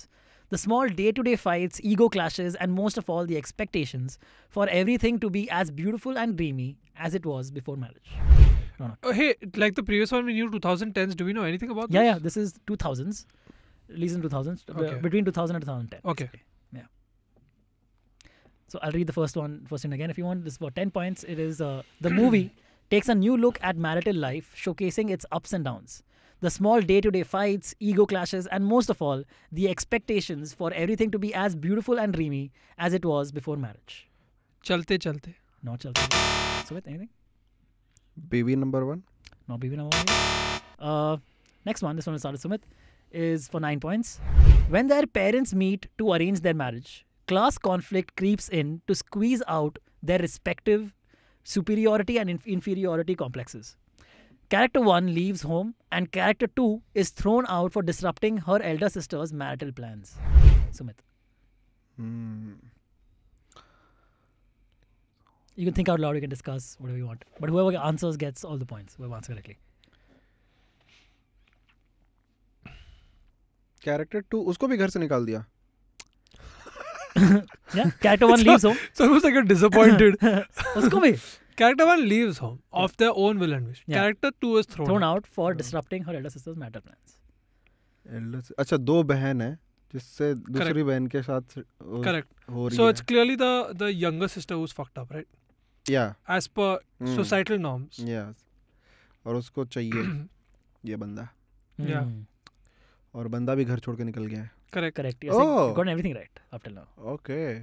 The small day-to-day fights, ego clashes, and most of all, the expectations for everything to be as beautiful and dreamy as it was before marriage. Ronak. Oh, hey, like the previous one, we knew two thousand tens. Do we know anything about yeah, this? Yeah, yeah. This is two thousands. Released in two thousands. Okay. Uh, between two thousand and two thousand ten. Okay. Basically. Yeah. So I'll read the first one, first one again if you want. This is for ten points. It is, uh, the movie takes a new look at marital life, showcasing its ups and downs. The small day-to-day fights, ego clashes, and most of all, the expectations for everything to be as beautiful and dreamy as it was before marriage. Chalte chalte. No, chalte. So with anything? B B number one. No, B B number one. Uh, next one, this one is started Sumit. Is for nine points. When their parents meet to arrange their marriage, class conflict creeps in to squeeze out their respective superiority and inf inferiority complexes. Character one leaves home and character two is thrown out for disrupting her elder sister's marital plans. Sumit. Mm. You can think out loud, you can discuss whatever you want. But whoever answers gets all the points, whoever answers correctly. Character two, usko bhi ghar se nikal diya. Yeah, character one leaves home. It's almost like you're disappointed. Usko bhi. Character one leaves home of their own will and wish. Yeah. Character two is thrown, thrown out. out for yeah. disrupting her elder sister's matter plans. Elder sister. Achha, do behan hai, jisse dusri behan ke saath ho, Correct. Ho so hai. It's clearly the the younger sister who's fucked up, right? Yeah. As per mm. societal norms. Yeah. Aur usko chahiye ye banda. Mm. Yeah. और बंदा भी घर छोड़ के निकल गया है. Correct, correct. Yes, oh. You got everything right up till now. Okay.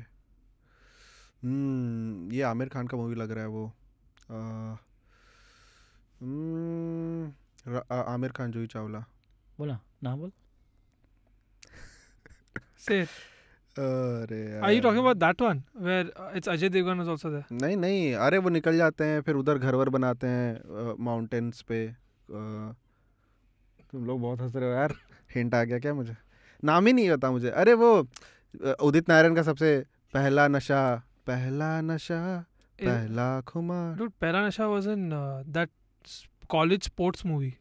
Hmm, ये आमिर खान का मूवी लग रहा है वो. Uh, hmm, Aamir Khan Juhi Chawla. बोला, नाम बोल. Say. अरे यार. Are you talking about that one where it's Ajay Devgan was also there? नहीं नहीं अरे वो निकल जाते हैं फिर उधर घरवर बनाते हैं माउंटेन्स पे. Uh, तुम लोग बहुत हंस रहे हो यार. हिंट आ गया क्या मुझे? नाम ही नहीं पता मुझे. अरे वो उदित नारायण का सबसे पहला नशा पहला नशा पहला खुमार. Dude, पहला नशा was in uh, that college sports movie.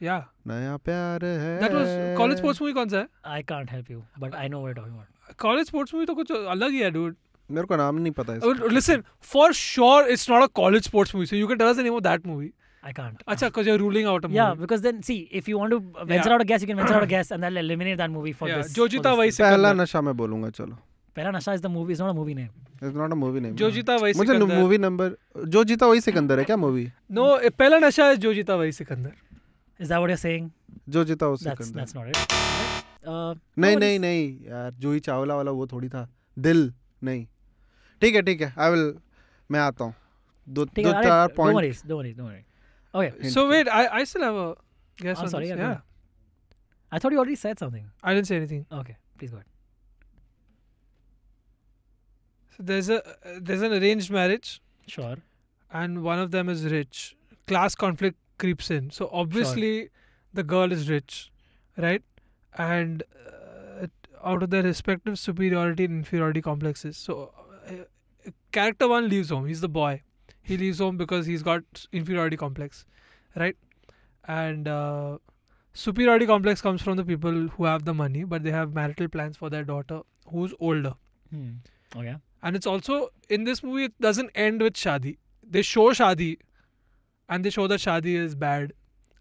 Yeah. नया प्यार है. That was college sports movie कौन सा है? I can't help you, but I know what you're talking about. College sports movie तो कुछ अलग ही है dude. मेरे को नाम नहीं पता इसका. Listen, for sure it's not a college sports movie, so you can tell us the name of that movie. I can't. Achha, because you're ruling out a movie. Yeah, because then, see, if you want to venture yeah. out a guess, you can venture out a guess and then eliminate that movie for yeah. this. Jojita Vaisi. Pehla Nasha mein bolunga, chalo. Pehla Nasha is the movie, it's not a movie name. It's not a movie name. Jojita Vaisi Sikandar. Mujhe movie number, Jojita Vaisi Sikandar hai kya movie? No, Pehla Nasha is Jojita Vaisi Sikandar. Is that what you're saying? Jojita Vaisi Sikandar. That's, that's not it. Uh, nahi, no, nahi, nahi. Yaar, Juhi Chawla wala wo thodi tha. Dil, nahi. Theek hai, theek hai. I will, main aata hoon. Do, do, right, don't worry, don't worry, don't worry. Okay. So wait, I, I still have a guess. I'm oh, sorry. Yeah. yeah. I thought you already said something. I didn't say anything. Okay, please go ahead. So there's a uh, there's an arranged marriage. Sure. And one of them is rich. Class conflict creeps in. So obviously sure. the girl is rich, right? And uh, out of their respective superiority and inferiority complexes. So uh, character one leaves home. He's the boy. He leaves home because he's got inferiority complex, right? And uh, superiority complex comes from the people who have the money, but they have marital plans for their daughter who's older. Hmm. Okay. And it's also, in this movie, it doesn't end with Shadi. They show Shadi and they show that Shadi is bad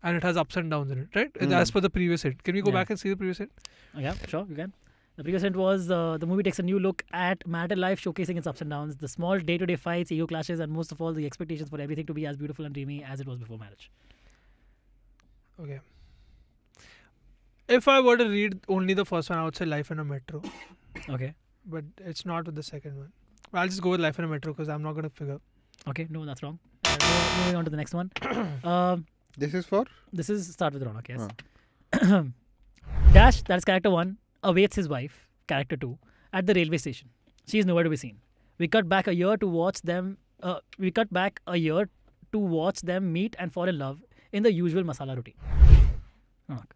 and it has ups and downs in it, right? Mm. As per the previous hit. Can we go yeah. back and see the previous hit? Yeah, sure, you can. The previous hit was uh, the movie takes a new look at married life, showcasing its ups and downs, the small day-to-day -day fights, ego clashes, and most of all, the expectations for everything to be as beautiful and dreamy as it was before marriage. Okay. If I were to read only the first one, I would say Life in a Metro. Okay. But it's not with the second one. I'll just go with Life in a Metro because I'm not going to figure. Okay, no, that's wrong. Uh, moving on to the next one. Uh, this is for? This is Start with Raunaq, yes. Oh. Dash, that's character one, awaits his wife, character two, at the railway station. She is nowhere to be seen. We cut back a year to watch them. Uh, we cut back a year to watch them meet and fall in love in the usual masala routine. Raunaq.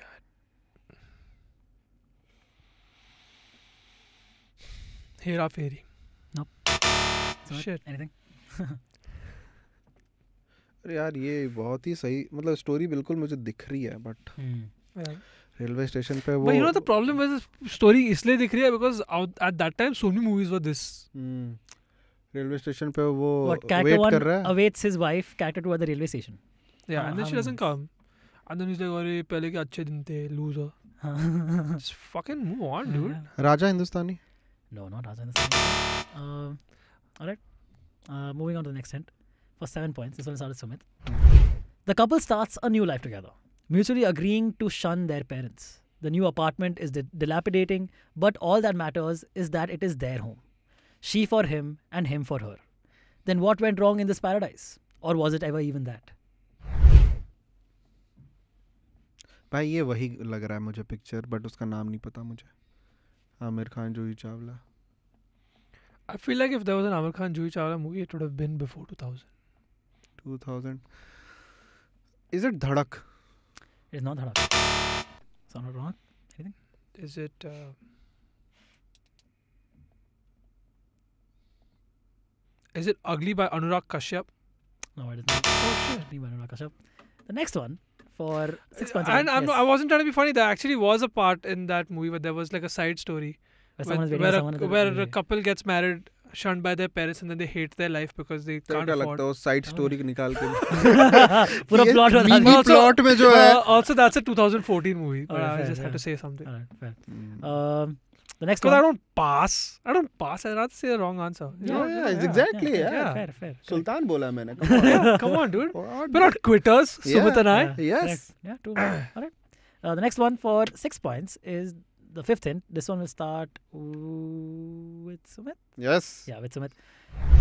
Yeah. Hera Fairy. Nope. So Shit. Anything? अरे यार ये बहुत ही सही मतलब story बिल्कुल मुझे दिख रही है बट रेलवे स्टेशन पे वो but you know the problem was story इसलिए दिख रही है because at that time so many movies were this railway station पे वो वेट कर रहा है awaits his wife character to at the railway station yeah uh, and then she doesn't come and then he's like अरे पहले के अच्छे दिन थे loser just fucking move on dude Raja Hindustani No, not Raja. Uh, Alright. Uh, moving on to the next hint. For seven points, this one started Sumit. The couple starts a new life together, mutually agreeing to shun their parents. The new apartment is dilapidating, but all that matters is that it is their home. She for him and him for her. Then what went wrong in this paradise? Or was it ever even that? भाई ये वही लग रहा है मुझे picture, but उसका नाम नहीं पता मुझे. Aamir Khan, Juhi Chawla. I feel like if there was an Aamir Khan, Juhi Chawla movie, it would have been before two thousand. two thousand. Is it Dhadak? It is not Dhadak. Sound wrong? Anything? Is it... Uh, is it Ugly by Anurag Kashyap? No, it is not. Oh, shit. Ugly by Anurag Kashyap. The next one. For six months. And I'm yes. no, I wasn't trying to be funny. There actually was a part in that movie where there was like a side story where, where, where, a, where a couple gets married, shunned by their parents, and then they hate their life because they so can't afford. That side story oh. nikal ke. Pura plot also, plot mein jo hai. Uh, also, that's a twenty fourteen movie. But right, I just yeah. had to say something. Right, fair. Mm. Um, the next one. I don't pass. I don't pass. I'd rather say the wrong answer. Yeah, yeah, yeah, yeah exactly. Yeah, yeah. yeah. Fair, fair. Sultan bola maine. Come on, yeah, come on dude. We're not quitters, yeah. Sumit and I. Yeah. Yes. Yeah, two more. All right. Uh, the next one for six points is the fifth hint. This one will start with Sumit. Yes. Yeah, with Sumit.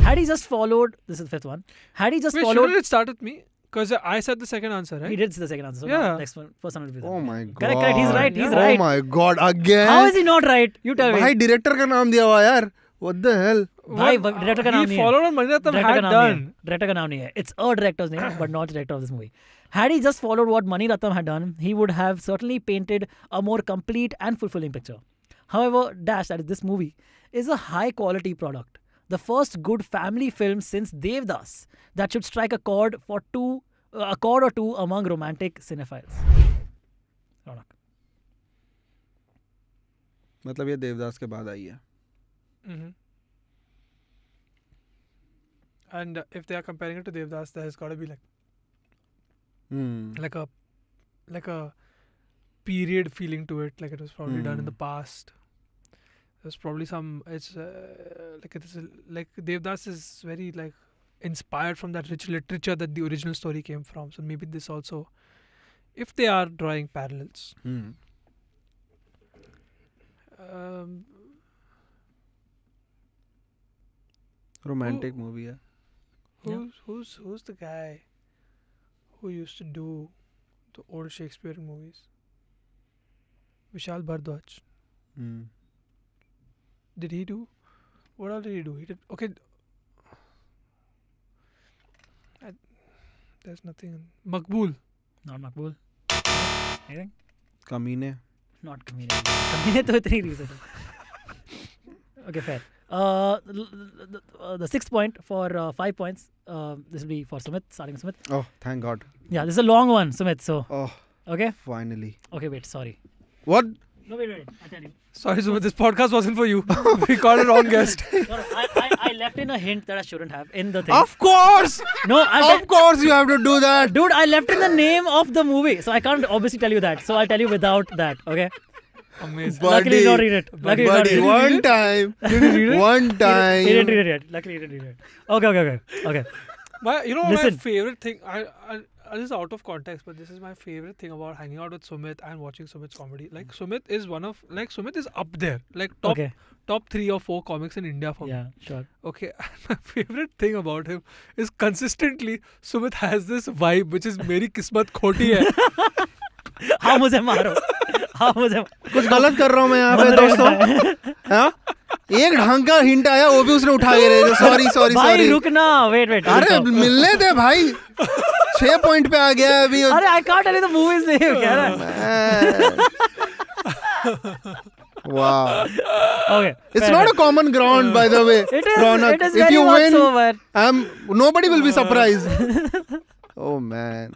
Had he just followed, this is the fifth one. Had he just Wait, followed. Wait, shouldn't it start with me? Because I said the second answer, right? He did say the second answer. So yeah. Next one. First one will be the Oh my God. Correct, correct. He's right. He's yeah. right. Oh my God. Again. How is he not right? You tell me. Bhai, director ka naam diya hua yaar. What the hell? Bhai, what? Director ka naam nahi hai. He followed on Mani Ratnam had done. Director ka naam nahi hai. It's a director's name, but not the director of this movie. Had he just followed what Mani Ratnam had done, he would have certainly painted a more complete and fulfilling picture. However, Dash, that is this movie, is a high-quality product. The first good family film since Devdas that should strike a chord for two, uh, a chord or two among romantic cinephiles. Raunaq. मतलब ये देवदास के बाद आई है. And uh, if they are comparing it to Devdas, there has got to be like, mm. like a, like a period feeling to it, like it was probably mm. done in the past. There's probably some, it's uh, like, it's, like Devdas is very like inspired from that rich literature that the original story came from. So maybe this also, if they are drawing parallels. Mm. Um, Romantic who, movie, yeah. Who's, who's, who's the guy who used to do the old Shakespearean movies? Vishal Bhardwaj. Mm. Did he do? What else did he do? He did. Okay. I, there's nothing. Maqbool. Not Maqbool. Anything? Kameene. Not Kameene. Kameene to itni reason. Okay, fair. Uh, the, uh, the sixth point for uh, five points. Uh, this will be for Sumit. Starting with Sumit. Oh, thank God. Yeah, this is a long one, Sumit. So. Oh. Okay. Finally. Okay, wait. Sorry. What? No, wait, wait. I'll tell you. Sorry, Sumit, this podcast wasn't for you. We called a wrong guest. No, no, I, I, I left in a hint that I shouldn't have in the thing. Of course! No, I Of course you have to do that. Dude, I left in the name of the movie. So I can't obviously tell you that. So I'll tell you without that, okay? Amazing. Buddy, luckily, you don't read it. Luckily, buddy, you don't read it. One time. Did you read it? One time. He didn't read it yet. Luckily, he didn't read it. Okay, okay, okay. Okay. My, you know, Listen. my favorite thing, I, I, I, this is out of context, but this is my favorite thing about hanging out with Sumit and watching Sumit's comedy. Like, Sumit is one of, like, Sumit is up there. Like, top okay. top three or four comics in India for yeah, me. Yeah, sure. Okay, and my favorite thing about him is consistently, Sumit has this vibe, which is, Meri kismat khoti hai. हाँ मुझे मारो हाँ मुझे कुछ गलत कर रहा हूँ मैं यहाँ पे दोस्तों हाँ एक ढंग का हिंट आया वो भी उसने उठा के रहे सॉरी सॉरी सॉरी रुकना वेट वेट अरे मिलने दे भाई छह पॉइंट पे आ गया है अभी अरे I can't tell you the movie's name कह रहा है Wow. Okay. It's not a common ground, by the way. It is. It is very much over. I'm. Nobody will be surprised. Oh man.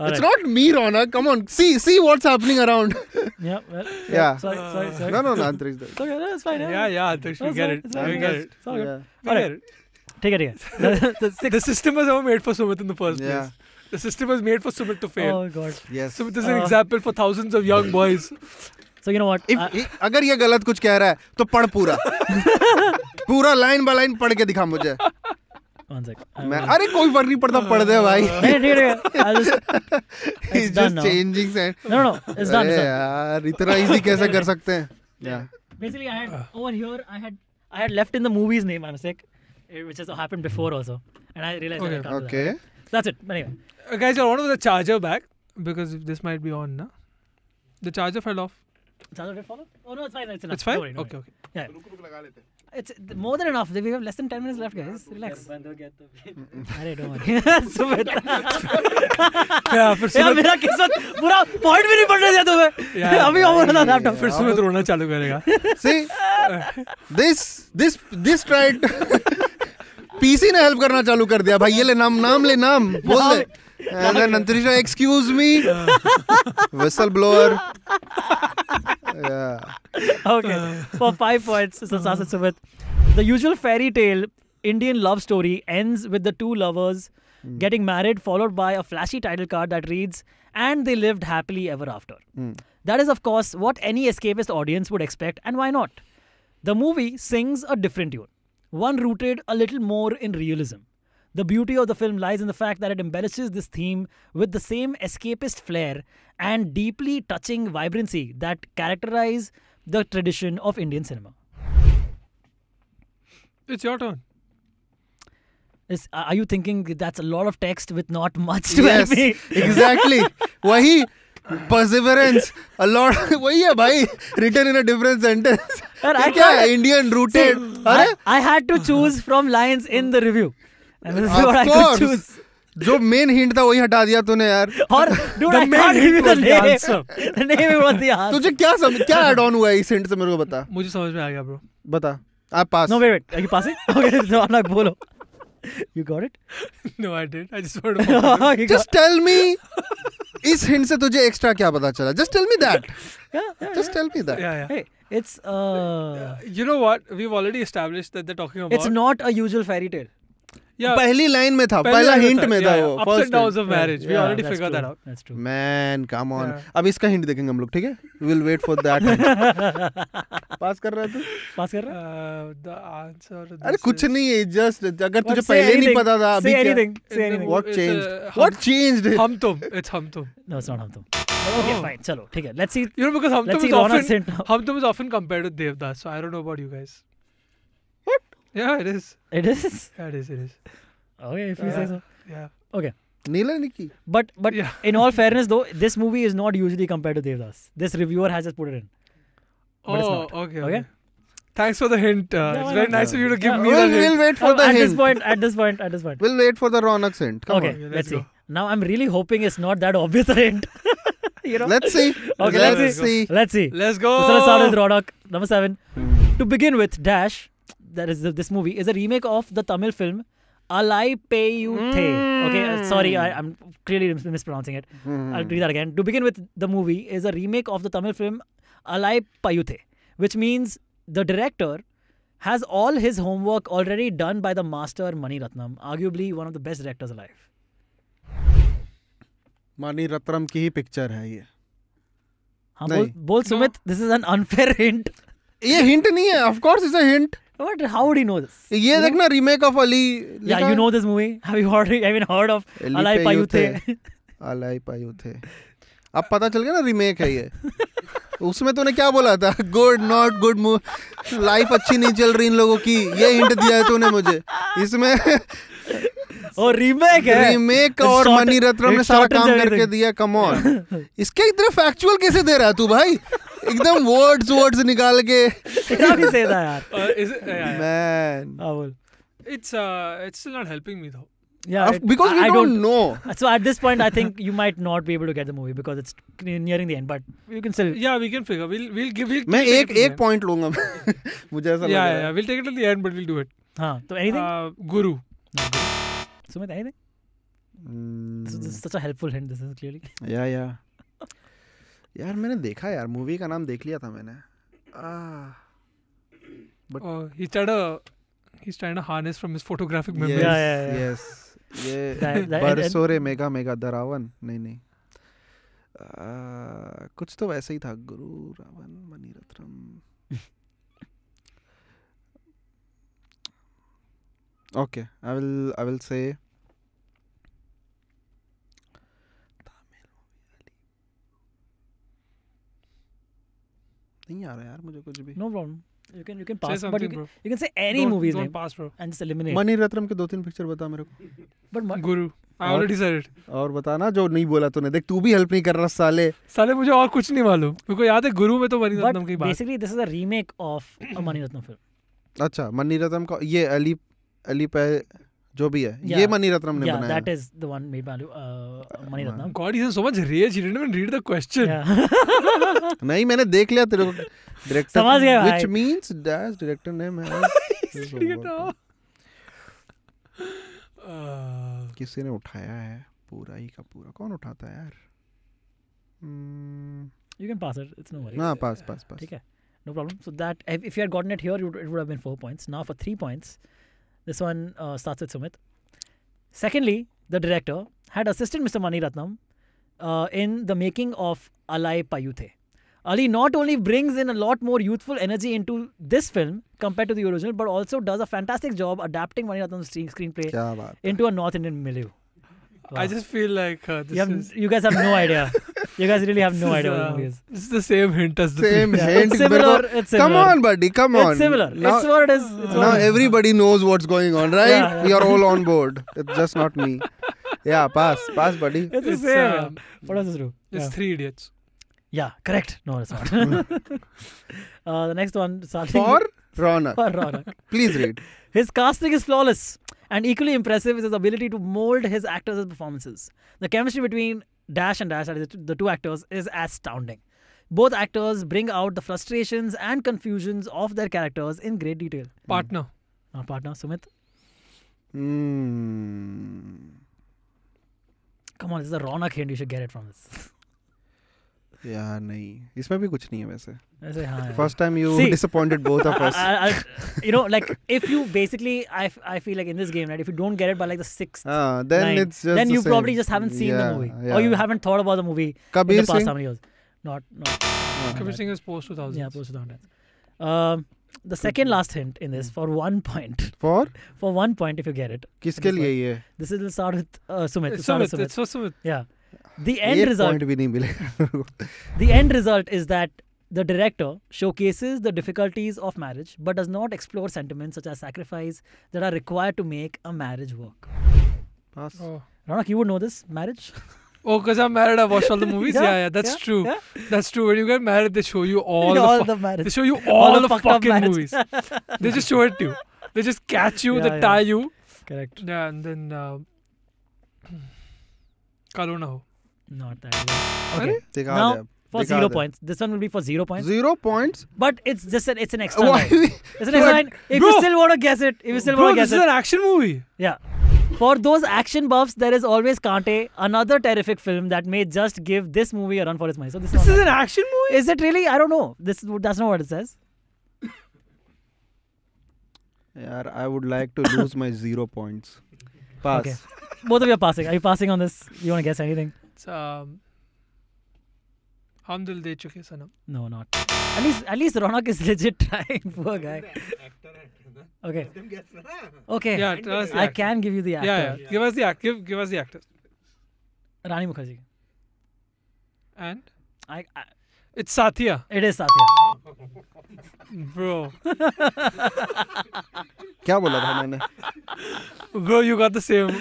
All it's right. not me, Raunaq. Come on, see, see what's happening around. yeah, well, yeah. yeah. Sorry, sorry, sorry. No, no, no, Antrish. It's okay, no, it's fine. Yeah, yeah, yeah Antrish, we get it. We get it. It's all good. All right. Take it, take it. The, the, the system was never made for Sumit in the first yeah. place. The system was made for Sumit to fail. Oh God. Yes. Sumit is an uh, example for thousands of young boys. So you know what? If अगर ये गलत कुछ कह रहा है, तो पढ़ पूरा, पूरा line by line पढ़ के दिखा मुझे. One second. अरे कोई फर्क नहीं पड़ता पढ़ दे भाई. He's just changing sense. No no, it's done. यार इतना easy कैसे कर सकते हैं? Yeah. Basically, I had over here. I had I had left in the movie's name. I'm sick, which has happened before also, and I realized that I can't. Okay. That's it. Anyway, guys, I want to put the charger back because this might be on, na? The charger fell off. Charger fell off? Oh no, it's fine. It's enough. It's fine. Okay, okay. Yeah. रुक रुक लगा लेते हैं. It's more than enough. We have less than ten minutes left, guys. Relax. अरे don't worry. Sumit. यार फिर सुमित. यार मेरा किस्मत पूरा point भी नहीं पढ़ने दिया तुम्हें. अभी और ना लैपटॉप फिर सुमित रोना चालू करेगा. See, this this this tried. P C ने help करना चालू कर दिया. भाई ये ले नाम नाम ले नाम बोल दे. And then Antrisha, excuse me. Whistleblower. Yeah. Okay. For five points, so Saajan Sumit. The usual fairy tale Indian love story ends with the two lovers mm. getting married, followed by a flashy title card that reads, "And they lived happily ever after." Mm. That is, of course, what any escapist audience would expect, and why not? The movie sings a different tune, one rooted a little more in realism. The beauty of the film lies in the fact that it embellishes this theme with the same escapist flair and deeply touching vibrancy that characterize the tradition of Indian cinema. It's your turn. Is, uh, are you thinking that's a lot of text with not much to yes, help me? Exactly. Wahi, perseverance, a lot. Wahi hai bhai, written in a different sentence. I can't, Indian rooted. So, I, I had to choose from lines in the review. And this is what I could choose. जो main hint था वही हटा दिया तूने यार. और dude, I can't give you the name. The name was the answer. तुझे क्या समझ क्या add on हुआ है इस hint से मेरे को बता. मुझे समझ में आ गया bro. बता. आप pass. No wait wait. Are you passing? Okay. No, I'm not बोलो. You got it? No, I did. I just wanted to. Just tell me. इस hint से तुझे extra क्या पता चला? Just tell me that. Yeah. Just tell me that. Yeah yeah. Hey. It's uh. You know what? We've already established that they're talking about. It's not a usual fairy tale. Yeah. पहली line में था, पहला hint में था वो. Ups and downs of marriage. We already figured that out. That's true. Man, come on. अब इसका hint देखेंगे हम लोग, ठीक है? We'll wait for that. पास कर रहा है तू? पास कर रहा है? The answer. अरे कुछ नहीं है, just अगर तुझे पहले नहीं पता था अभी क्या? Say anything. Say anything. What changed? What changed? हम तुम. It's हम तुम. No, it's not हम तुम. Okay, fine. चलो, ठीक है. Let's see. You know because हम तुम is often हम तुम is often compared with Devdas, so I don't know about you guys. Yeah, it is. It is? Yeah, it is, it is. Okay, if you uh, say so. Yeah. Okay. Neela Nikki. But, but yeah. in all fairness though, this movie is not usually compared to Devdas. This reviewer has just put it in. But oh, it's not. Okay, okay. okay. Thanks for the hint. Uh, yeah, it's very know. nice of you to give yeah, me we'll, the hint. We'll wait for oh, the at hint. At this point, at this point, at this point. We'll wait for the Raunaq's hint. Come okay, on. Yeah, let's, let's see. Go. Now I'm really hoping it's not that obvious a hint. you know? Let's see. Okay, let's, let's see. see. Let's see. Let's go. Let's start with Raunaq. Number seven. To begin with, Dash. That is the, this movie is a remake of the Tamil film Alaipayuthey. Mm. Okay, uh, sorry, I, I'm clearly mispronouncing it. Mm. I'll read that again. To begin with, the movie is a remake of the Tamil film Alaipayuthey, which means the director has all his homework already done by the master Mani Ratnam, arguably one of the best directors alive. Mani Ratnam ki hi picture hai ye. हाँ, बोल, बोल Sumit, this is an unfair hint. ये hint नहीं है, of course it's a hint. But how would he know this? ये देखना remake of Ali. Yeah, you know this movie. Have you heard? Have you heard of Alaipayuthey? Alaipayuthey. अब पता चल गया ना remake है ये. उसमें तूने क्या बोला था? Good, not good movie. Life अच्छी नहीं चल रही इन लोगों की. ये hint दिया है तूने मुझे. इसमें और रीमेक है, रीमेक और मणि रत्नम ने सारा काम करके दिया. कम ऑन, इसके इतने फैक्चुअल कैसे दे रहा है तू भाई? एकदम वर्ड्स वर्ड्स निकाल के क्या भी सही था यार मैन. हां बोल. It's it's not helping me though. Yeah, it, because we I don't, don't know. So at this point, I think you might not be able to get the movie because it's nearing the end. But you can still. Yeah, we can figure. We'll we'll give. We'll मैं एक एक point लूँगा. मुझे ऐसा लग रहा है. Yeah, yeah. We'll take it till the end, but we'll do it. हाँ. So anything? Uh, Guru. Sumit, anything? Mm. This, this is such a helpful hint. This is clearly. Yeah, yeah. यार मैंने देखा यार movie का नाम देख लिया था मैंने. Ah. But oh, he tried to he's trying to harness from his photographic memories. Yeah, yeah, yeah. Yes. बरसोरे मेगा मेगा दरावन नहीं नहीं आ, कुछ तो वैसे ही था. Guru Raavan Mani Ratnam. Okay, I will I will say नहीं आ रहा यार मुझे कुछ भी. No problem. You can you can pass, but you can, you can say any don't, movies don't name pass, bro. And just eliminate. Mani Ratnam के दो तीन पिक्चर बता मेरे को. But Guru, I already said it. और बताना जो नहीं बोला तूने. देख तू भी help नहीं कर रहा साले. साले मुझे और कुछ नहीं मालूम. मेरे को याद है गुरु में तो मणि रत्नम की बात. Basically this is a remake of a Mani Ratnam film. अच्छा, मणि रत्नम का ये अली अली पे जो भी है yeah. ये मणि रत्नम ने yeah, बनाया. That is the one made by uh, Mani Ratnam. God, he has so much rage. He didn't even read the question. Yeah. नहीं मैंने देख लिया तेरे को. Director, which means dash director name has किसी ने उठाया है पूरा ही का पूरा. कौन उठाता है यार? You can pass it. It's no worries. हाँ pass pass pass. ठीक है, no problem. So that if you had gotten it here, it would have been four points. Now for three points, this one uh, starts with Sumit. Secondly, the director had assisted Mister Mani Ratnam uh, in the making of Alaipayuthey. Ali not only brings in a lot more youthful energy into this film compared to the original, but also does a fantastic job adapting Mani Ratnam's screenplay into a North Indian milieu. Wow. I just feel like uh, this you, have, is... you guys have no idea. You guys really have no idea uh, what the movie is. It's the same hint as the same thing. hint. It's similar, it's similar. Come on, buddy. Come on. It's similar. Now, it's what it is. It's now what everybody knows what's going on, right? Yeah, yeah. We are all on board. It's just not me. Yeah, pass, pass, buddy. It's the it's, same. Uh, what does this do? It's yeah. Three Idiots. Yeah, correct. No, it's not. uh, the next one. For Raunaq. For Raunaq. Please read. His casting is flawless, and equally impressive is his ability to mold his actors' performances. The chemistry between Dash and Dash, the two actors, is astounding. Both actors bring out the frustrations and confusions of their characters in great detail. Partner. Mm. Uh, partner, Sumit. Hmm. Come on, this is a Raunaq hint. You should get it from this. यार नहीं इसमें भी कुछ नहीं है वैसे वैसे. हाँ, first time you See, disappointed both of us. I, I, you know, like if you basically I, I feel like in this game, right, if you don't get it by like the sixth ah, then nine, it's just then the you same. Probably just haven't seen yeah, the movie yeah. or you haven't thought about the movie Kabir in the past Singh? How many years not not yeah. Kabir Singh is post two thousand. Yeah, post two thousand. Um, the second last hint in this for one point. For? For one point if you get it. किसके लिए ये? This will start with uh, Sumit. It's Sumit. Sumit. It's so Sumit. Yeah. The end result. The end result is that the director showcases the difficulties of marriage, but does not explore sentiments such as sacrifice that are required to make a marriage work. Pass. Oh. Raunaq, you would know this marriage. Oh, because I'm married. I watched all the movies. yeah, yeah, yeah, that's yeah, true. Yeah. That's true. When you get married, they show you all, the, all the marriage. They show you all, all the, the fucking movies. They just show it to you. They just catch you. Yeah, they yeah. tie you. Correct. Yeah, and then. Uh, Kalona ho. Not that way. Okay. Dikha now de. For Dikha zero de. Points. This one will be for zero points. Zero points. But it's just an it's an extra line. It's an extra line. If bro, you still want to guess it, if you still want to guess it. Bro, this is an action movie. Yeah. For those action buffs, there is always Kaante, another terrific film that may just give this movie a run for its money. So this, this is an action movie? Is it really? I don't know. This That's not what it says. Yeah, I would like to lose my zero points. Pass. Okay. Both of you are passing. Are you passing on this? You want to guess anything? It's um, Hum Dil De Chuke Sanam. No, not. At least, at least Ronak is legit trying. Poor guy. Okay. Okay. Yeah, I can give you the actor. Yeah, yeah. Give us the actor. Give, give us the actor. Rani Mukherjee. And? I. I It's Satya. It is Satya. Bro. Kya bola tha maine? Bro, you got the same.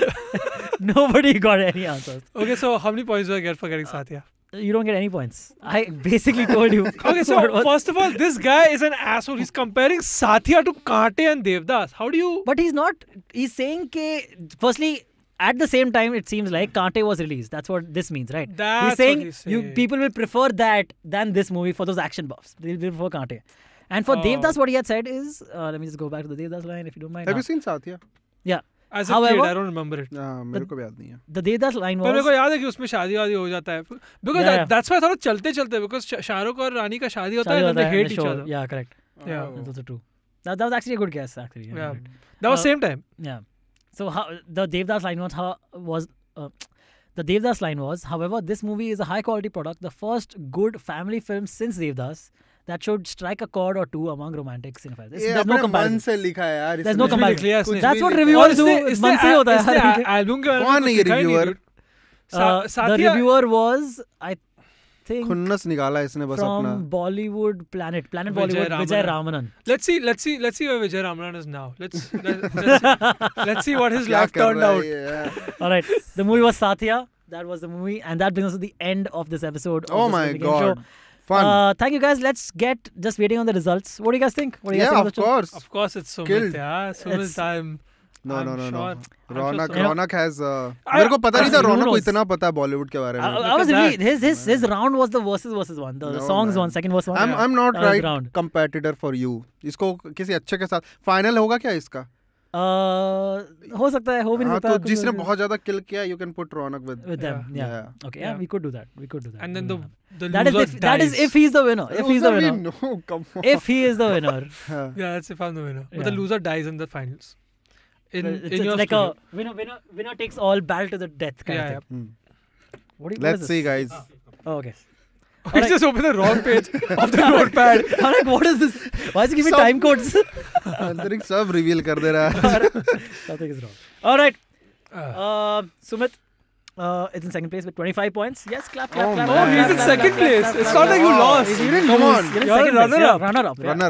Nobody got any answers. Okay, so how many points do I get for getting Satya? You don't get any points. I basically told you. Okay, so first of all, this guy is an asshole. He's comparing Satya to Kaante and Devdas. How do you... But he's not... He's saying that... Firstly... At the same time, it seems like Kaante was released. That's what this means, right? That's he's saying, what he's saying. You, people will prefer that than this movie for those action buffs. They will prefer Kaante. And for oh. Devdas, what he had said is... Uh, let me just go back to the Devdas line if you don't mind. Have now. you seen Satya? Yeah. As a However, kid, I don't remember it. Nah, the, the Devdas line was... But I remember that Because yeah, yeah. that's why I thought it chalte chalte. Because Shah Rukh and Rani ka shaadi hota hai and they hate each other. Yeah, correct. Oh. Yeah, that's also true. That, that was actually a good guess, actually. Yeah. yeah. That was uh, same time. Yeah. So how, the Devdas line was, how, was uh, the Devdas line was, however, this movie is a high quality product, the first good family film since Devdas that should strike a chord or two among romantic cinephiles. There's, yeah, there's no comparison. Yaar, there's no comparison. That's what reviewers do. It's the reviewer. Uh, the reviewer was, I think, from Bollywood Planet, Planet Bollywood, Vijay Ramanan. Vijay Ramanan. Let's see, let's see, let's see where Vijay Ramanan is now. Let's let's, let's, see, let's see what his life turned out. Yeah. All right, the movie was Satya. That was the movie, and that brings us to the end of this episode. Of oh my god, show. Fun! Uh, thank you guys. Let's get just waiting on the results. What do you guys think? What do you yeah, guys think of the course, show? of course, it's so much. Yeah, so much time. No, I'm no, no, sure. no. Ronak, sure. Ronak has. Uh, I, I don't know. Ronak knows. Ko itna pata Bollywood ke baare mein. I, I was really his his his round was the verses versus one. The, no, the songs man. one, second verse one. I'm yeah. I'm not that right round. competitor for you. Isko kisi achche ke saath final hoga kya iska? Uh, हो सकता है, हो भी नहीं सकता. तो जिसने बहुत ज़्यादा kill किया, you can put Ronak with with them. Yeah. Okay. Yeah, we could do that. We could do that. And then the the loser that is if he's the winner. If he's the winner. No, come on. If he is the winner. Yeah, that's if I'm the winner. But the loser dies in the finals. In, it's in it's your like studio. a winner, winner, winner takes all, battle to the death kind yeah, of thing. Yeah. What you, Let's what see, guys. Oh, okay. I like, just opened the wrong page of the notepad. I'm like, what is this? Why is he giving time codes? Antarik sab reveal kar de raha. Something is wrong. All right. Uh, Sumit uh, is in second place with twenty-five points. Yes, clap, clap, oh, clap. Oh, he's in second place. It's not like you lost. Come on. You're in runner-up. Runner-up. First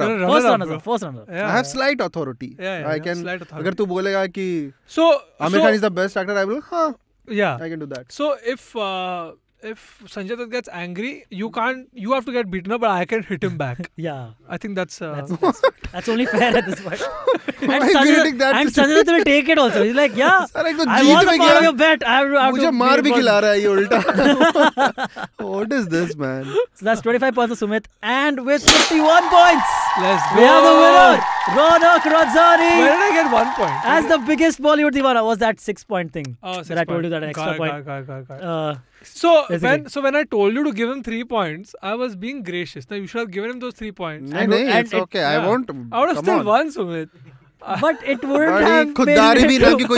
runner-up. First runner-up. I have slight authority. Yeah, I can. Agar tu bolega ki Aamir Khan is the best actor, I will. Huh. Yeah. I can do that. So if uh, if Sanjay Dutt gets angry, you can't. You have to get beaten up, but I can hit him back. Yeah. I think that's uh, that's, that's, that's only fair at this point. And Sanjay Dutt will take it also. He's like, yeah, I want to follow your bet. I have to. I have to मार भी खिला रहा है ये उल्टा. What is this, man? So that's twenty-five points of Sumit, and with fifty-one points, let's go. We have the winner, Raunaq Rajani. Where did I get one point? As the biggest Bollywood diva was that six-point thing that I told you, that extra point. So when, so when I told you to give him three points, I was being gracious. Now you should have given him those three points. No, no, it's okay. I won't. I would have still won, Sumit. But it wouldn't have been. It wouldn't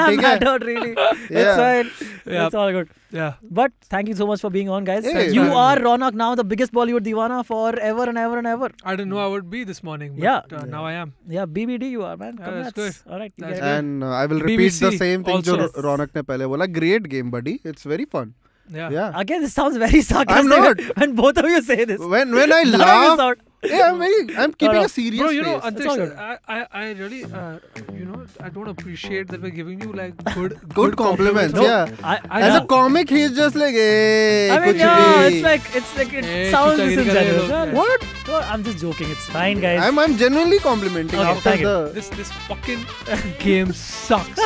have mattered really. It's fine. It's all good. Yeah. But thank you so much for being on, guys. You are Ronak now, the biggest Bollywood divana forever and ever and ever. I didn't know I would be this morning, but now I am. Yeah, B B D you are, man. Congrats. All right. And I will repeat the same thing that Ronak ne pehle bola. Great game, buddy. It's very fun. Yeah. yeah. Again, this sounds very sarcastic. I'm not. When both of you say this. When when I laugh. Yeah, I'm very, I'm keeping no, no. a serious Bro, you know, Antish, I, I, I really, uh, you know, I don't appreciate that we're giving you like good, good, good compliments. compliments. No, yeah. I, I As know. a comic, he's just like, hey, I mean, yeah, it's like, it's like, it hey, sounds disingenuous. What? No, I'm just joking. It's fine, guys. I'm, I'm genuinely complimenting. Okay, after the this, this fucking game sucks.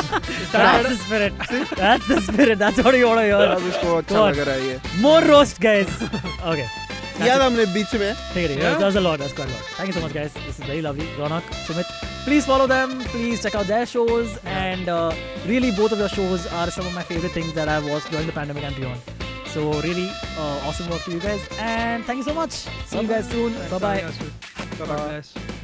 That's, That's the spirit. That's the spirit. That's what you want to hear. More roast, guys. Okay. Yeah, we did it in the middle. That was a lot. That's quite a lot. Thank you so much, guys. This is very lovely. Ronak, Sumit. Please follow them, please check out their shows, and uh, really both of your shows are some of my favorite things that I've watched during the pandemic and beyond. So really uh, awesome work to you guys, and thank you so much. See you guys soon. Bye-bye. God bless.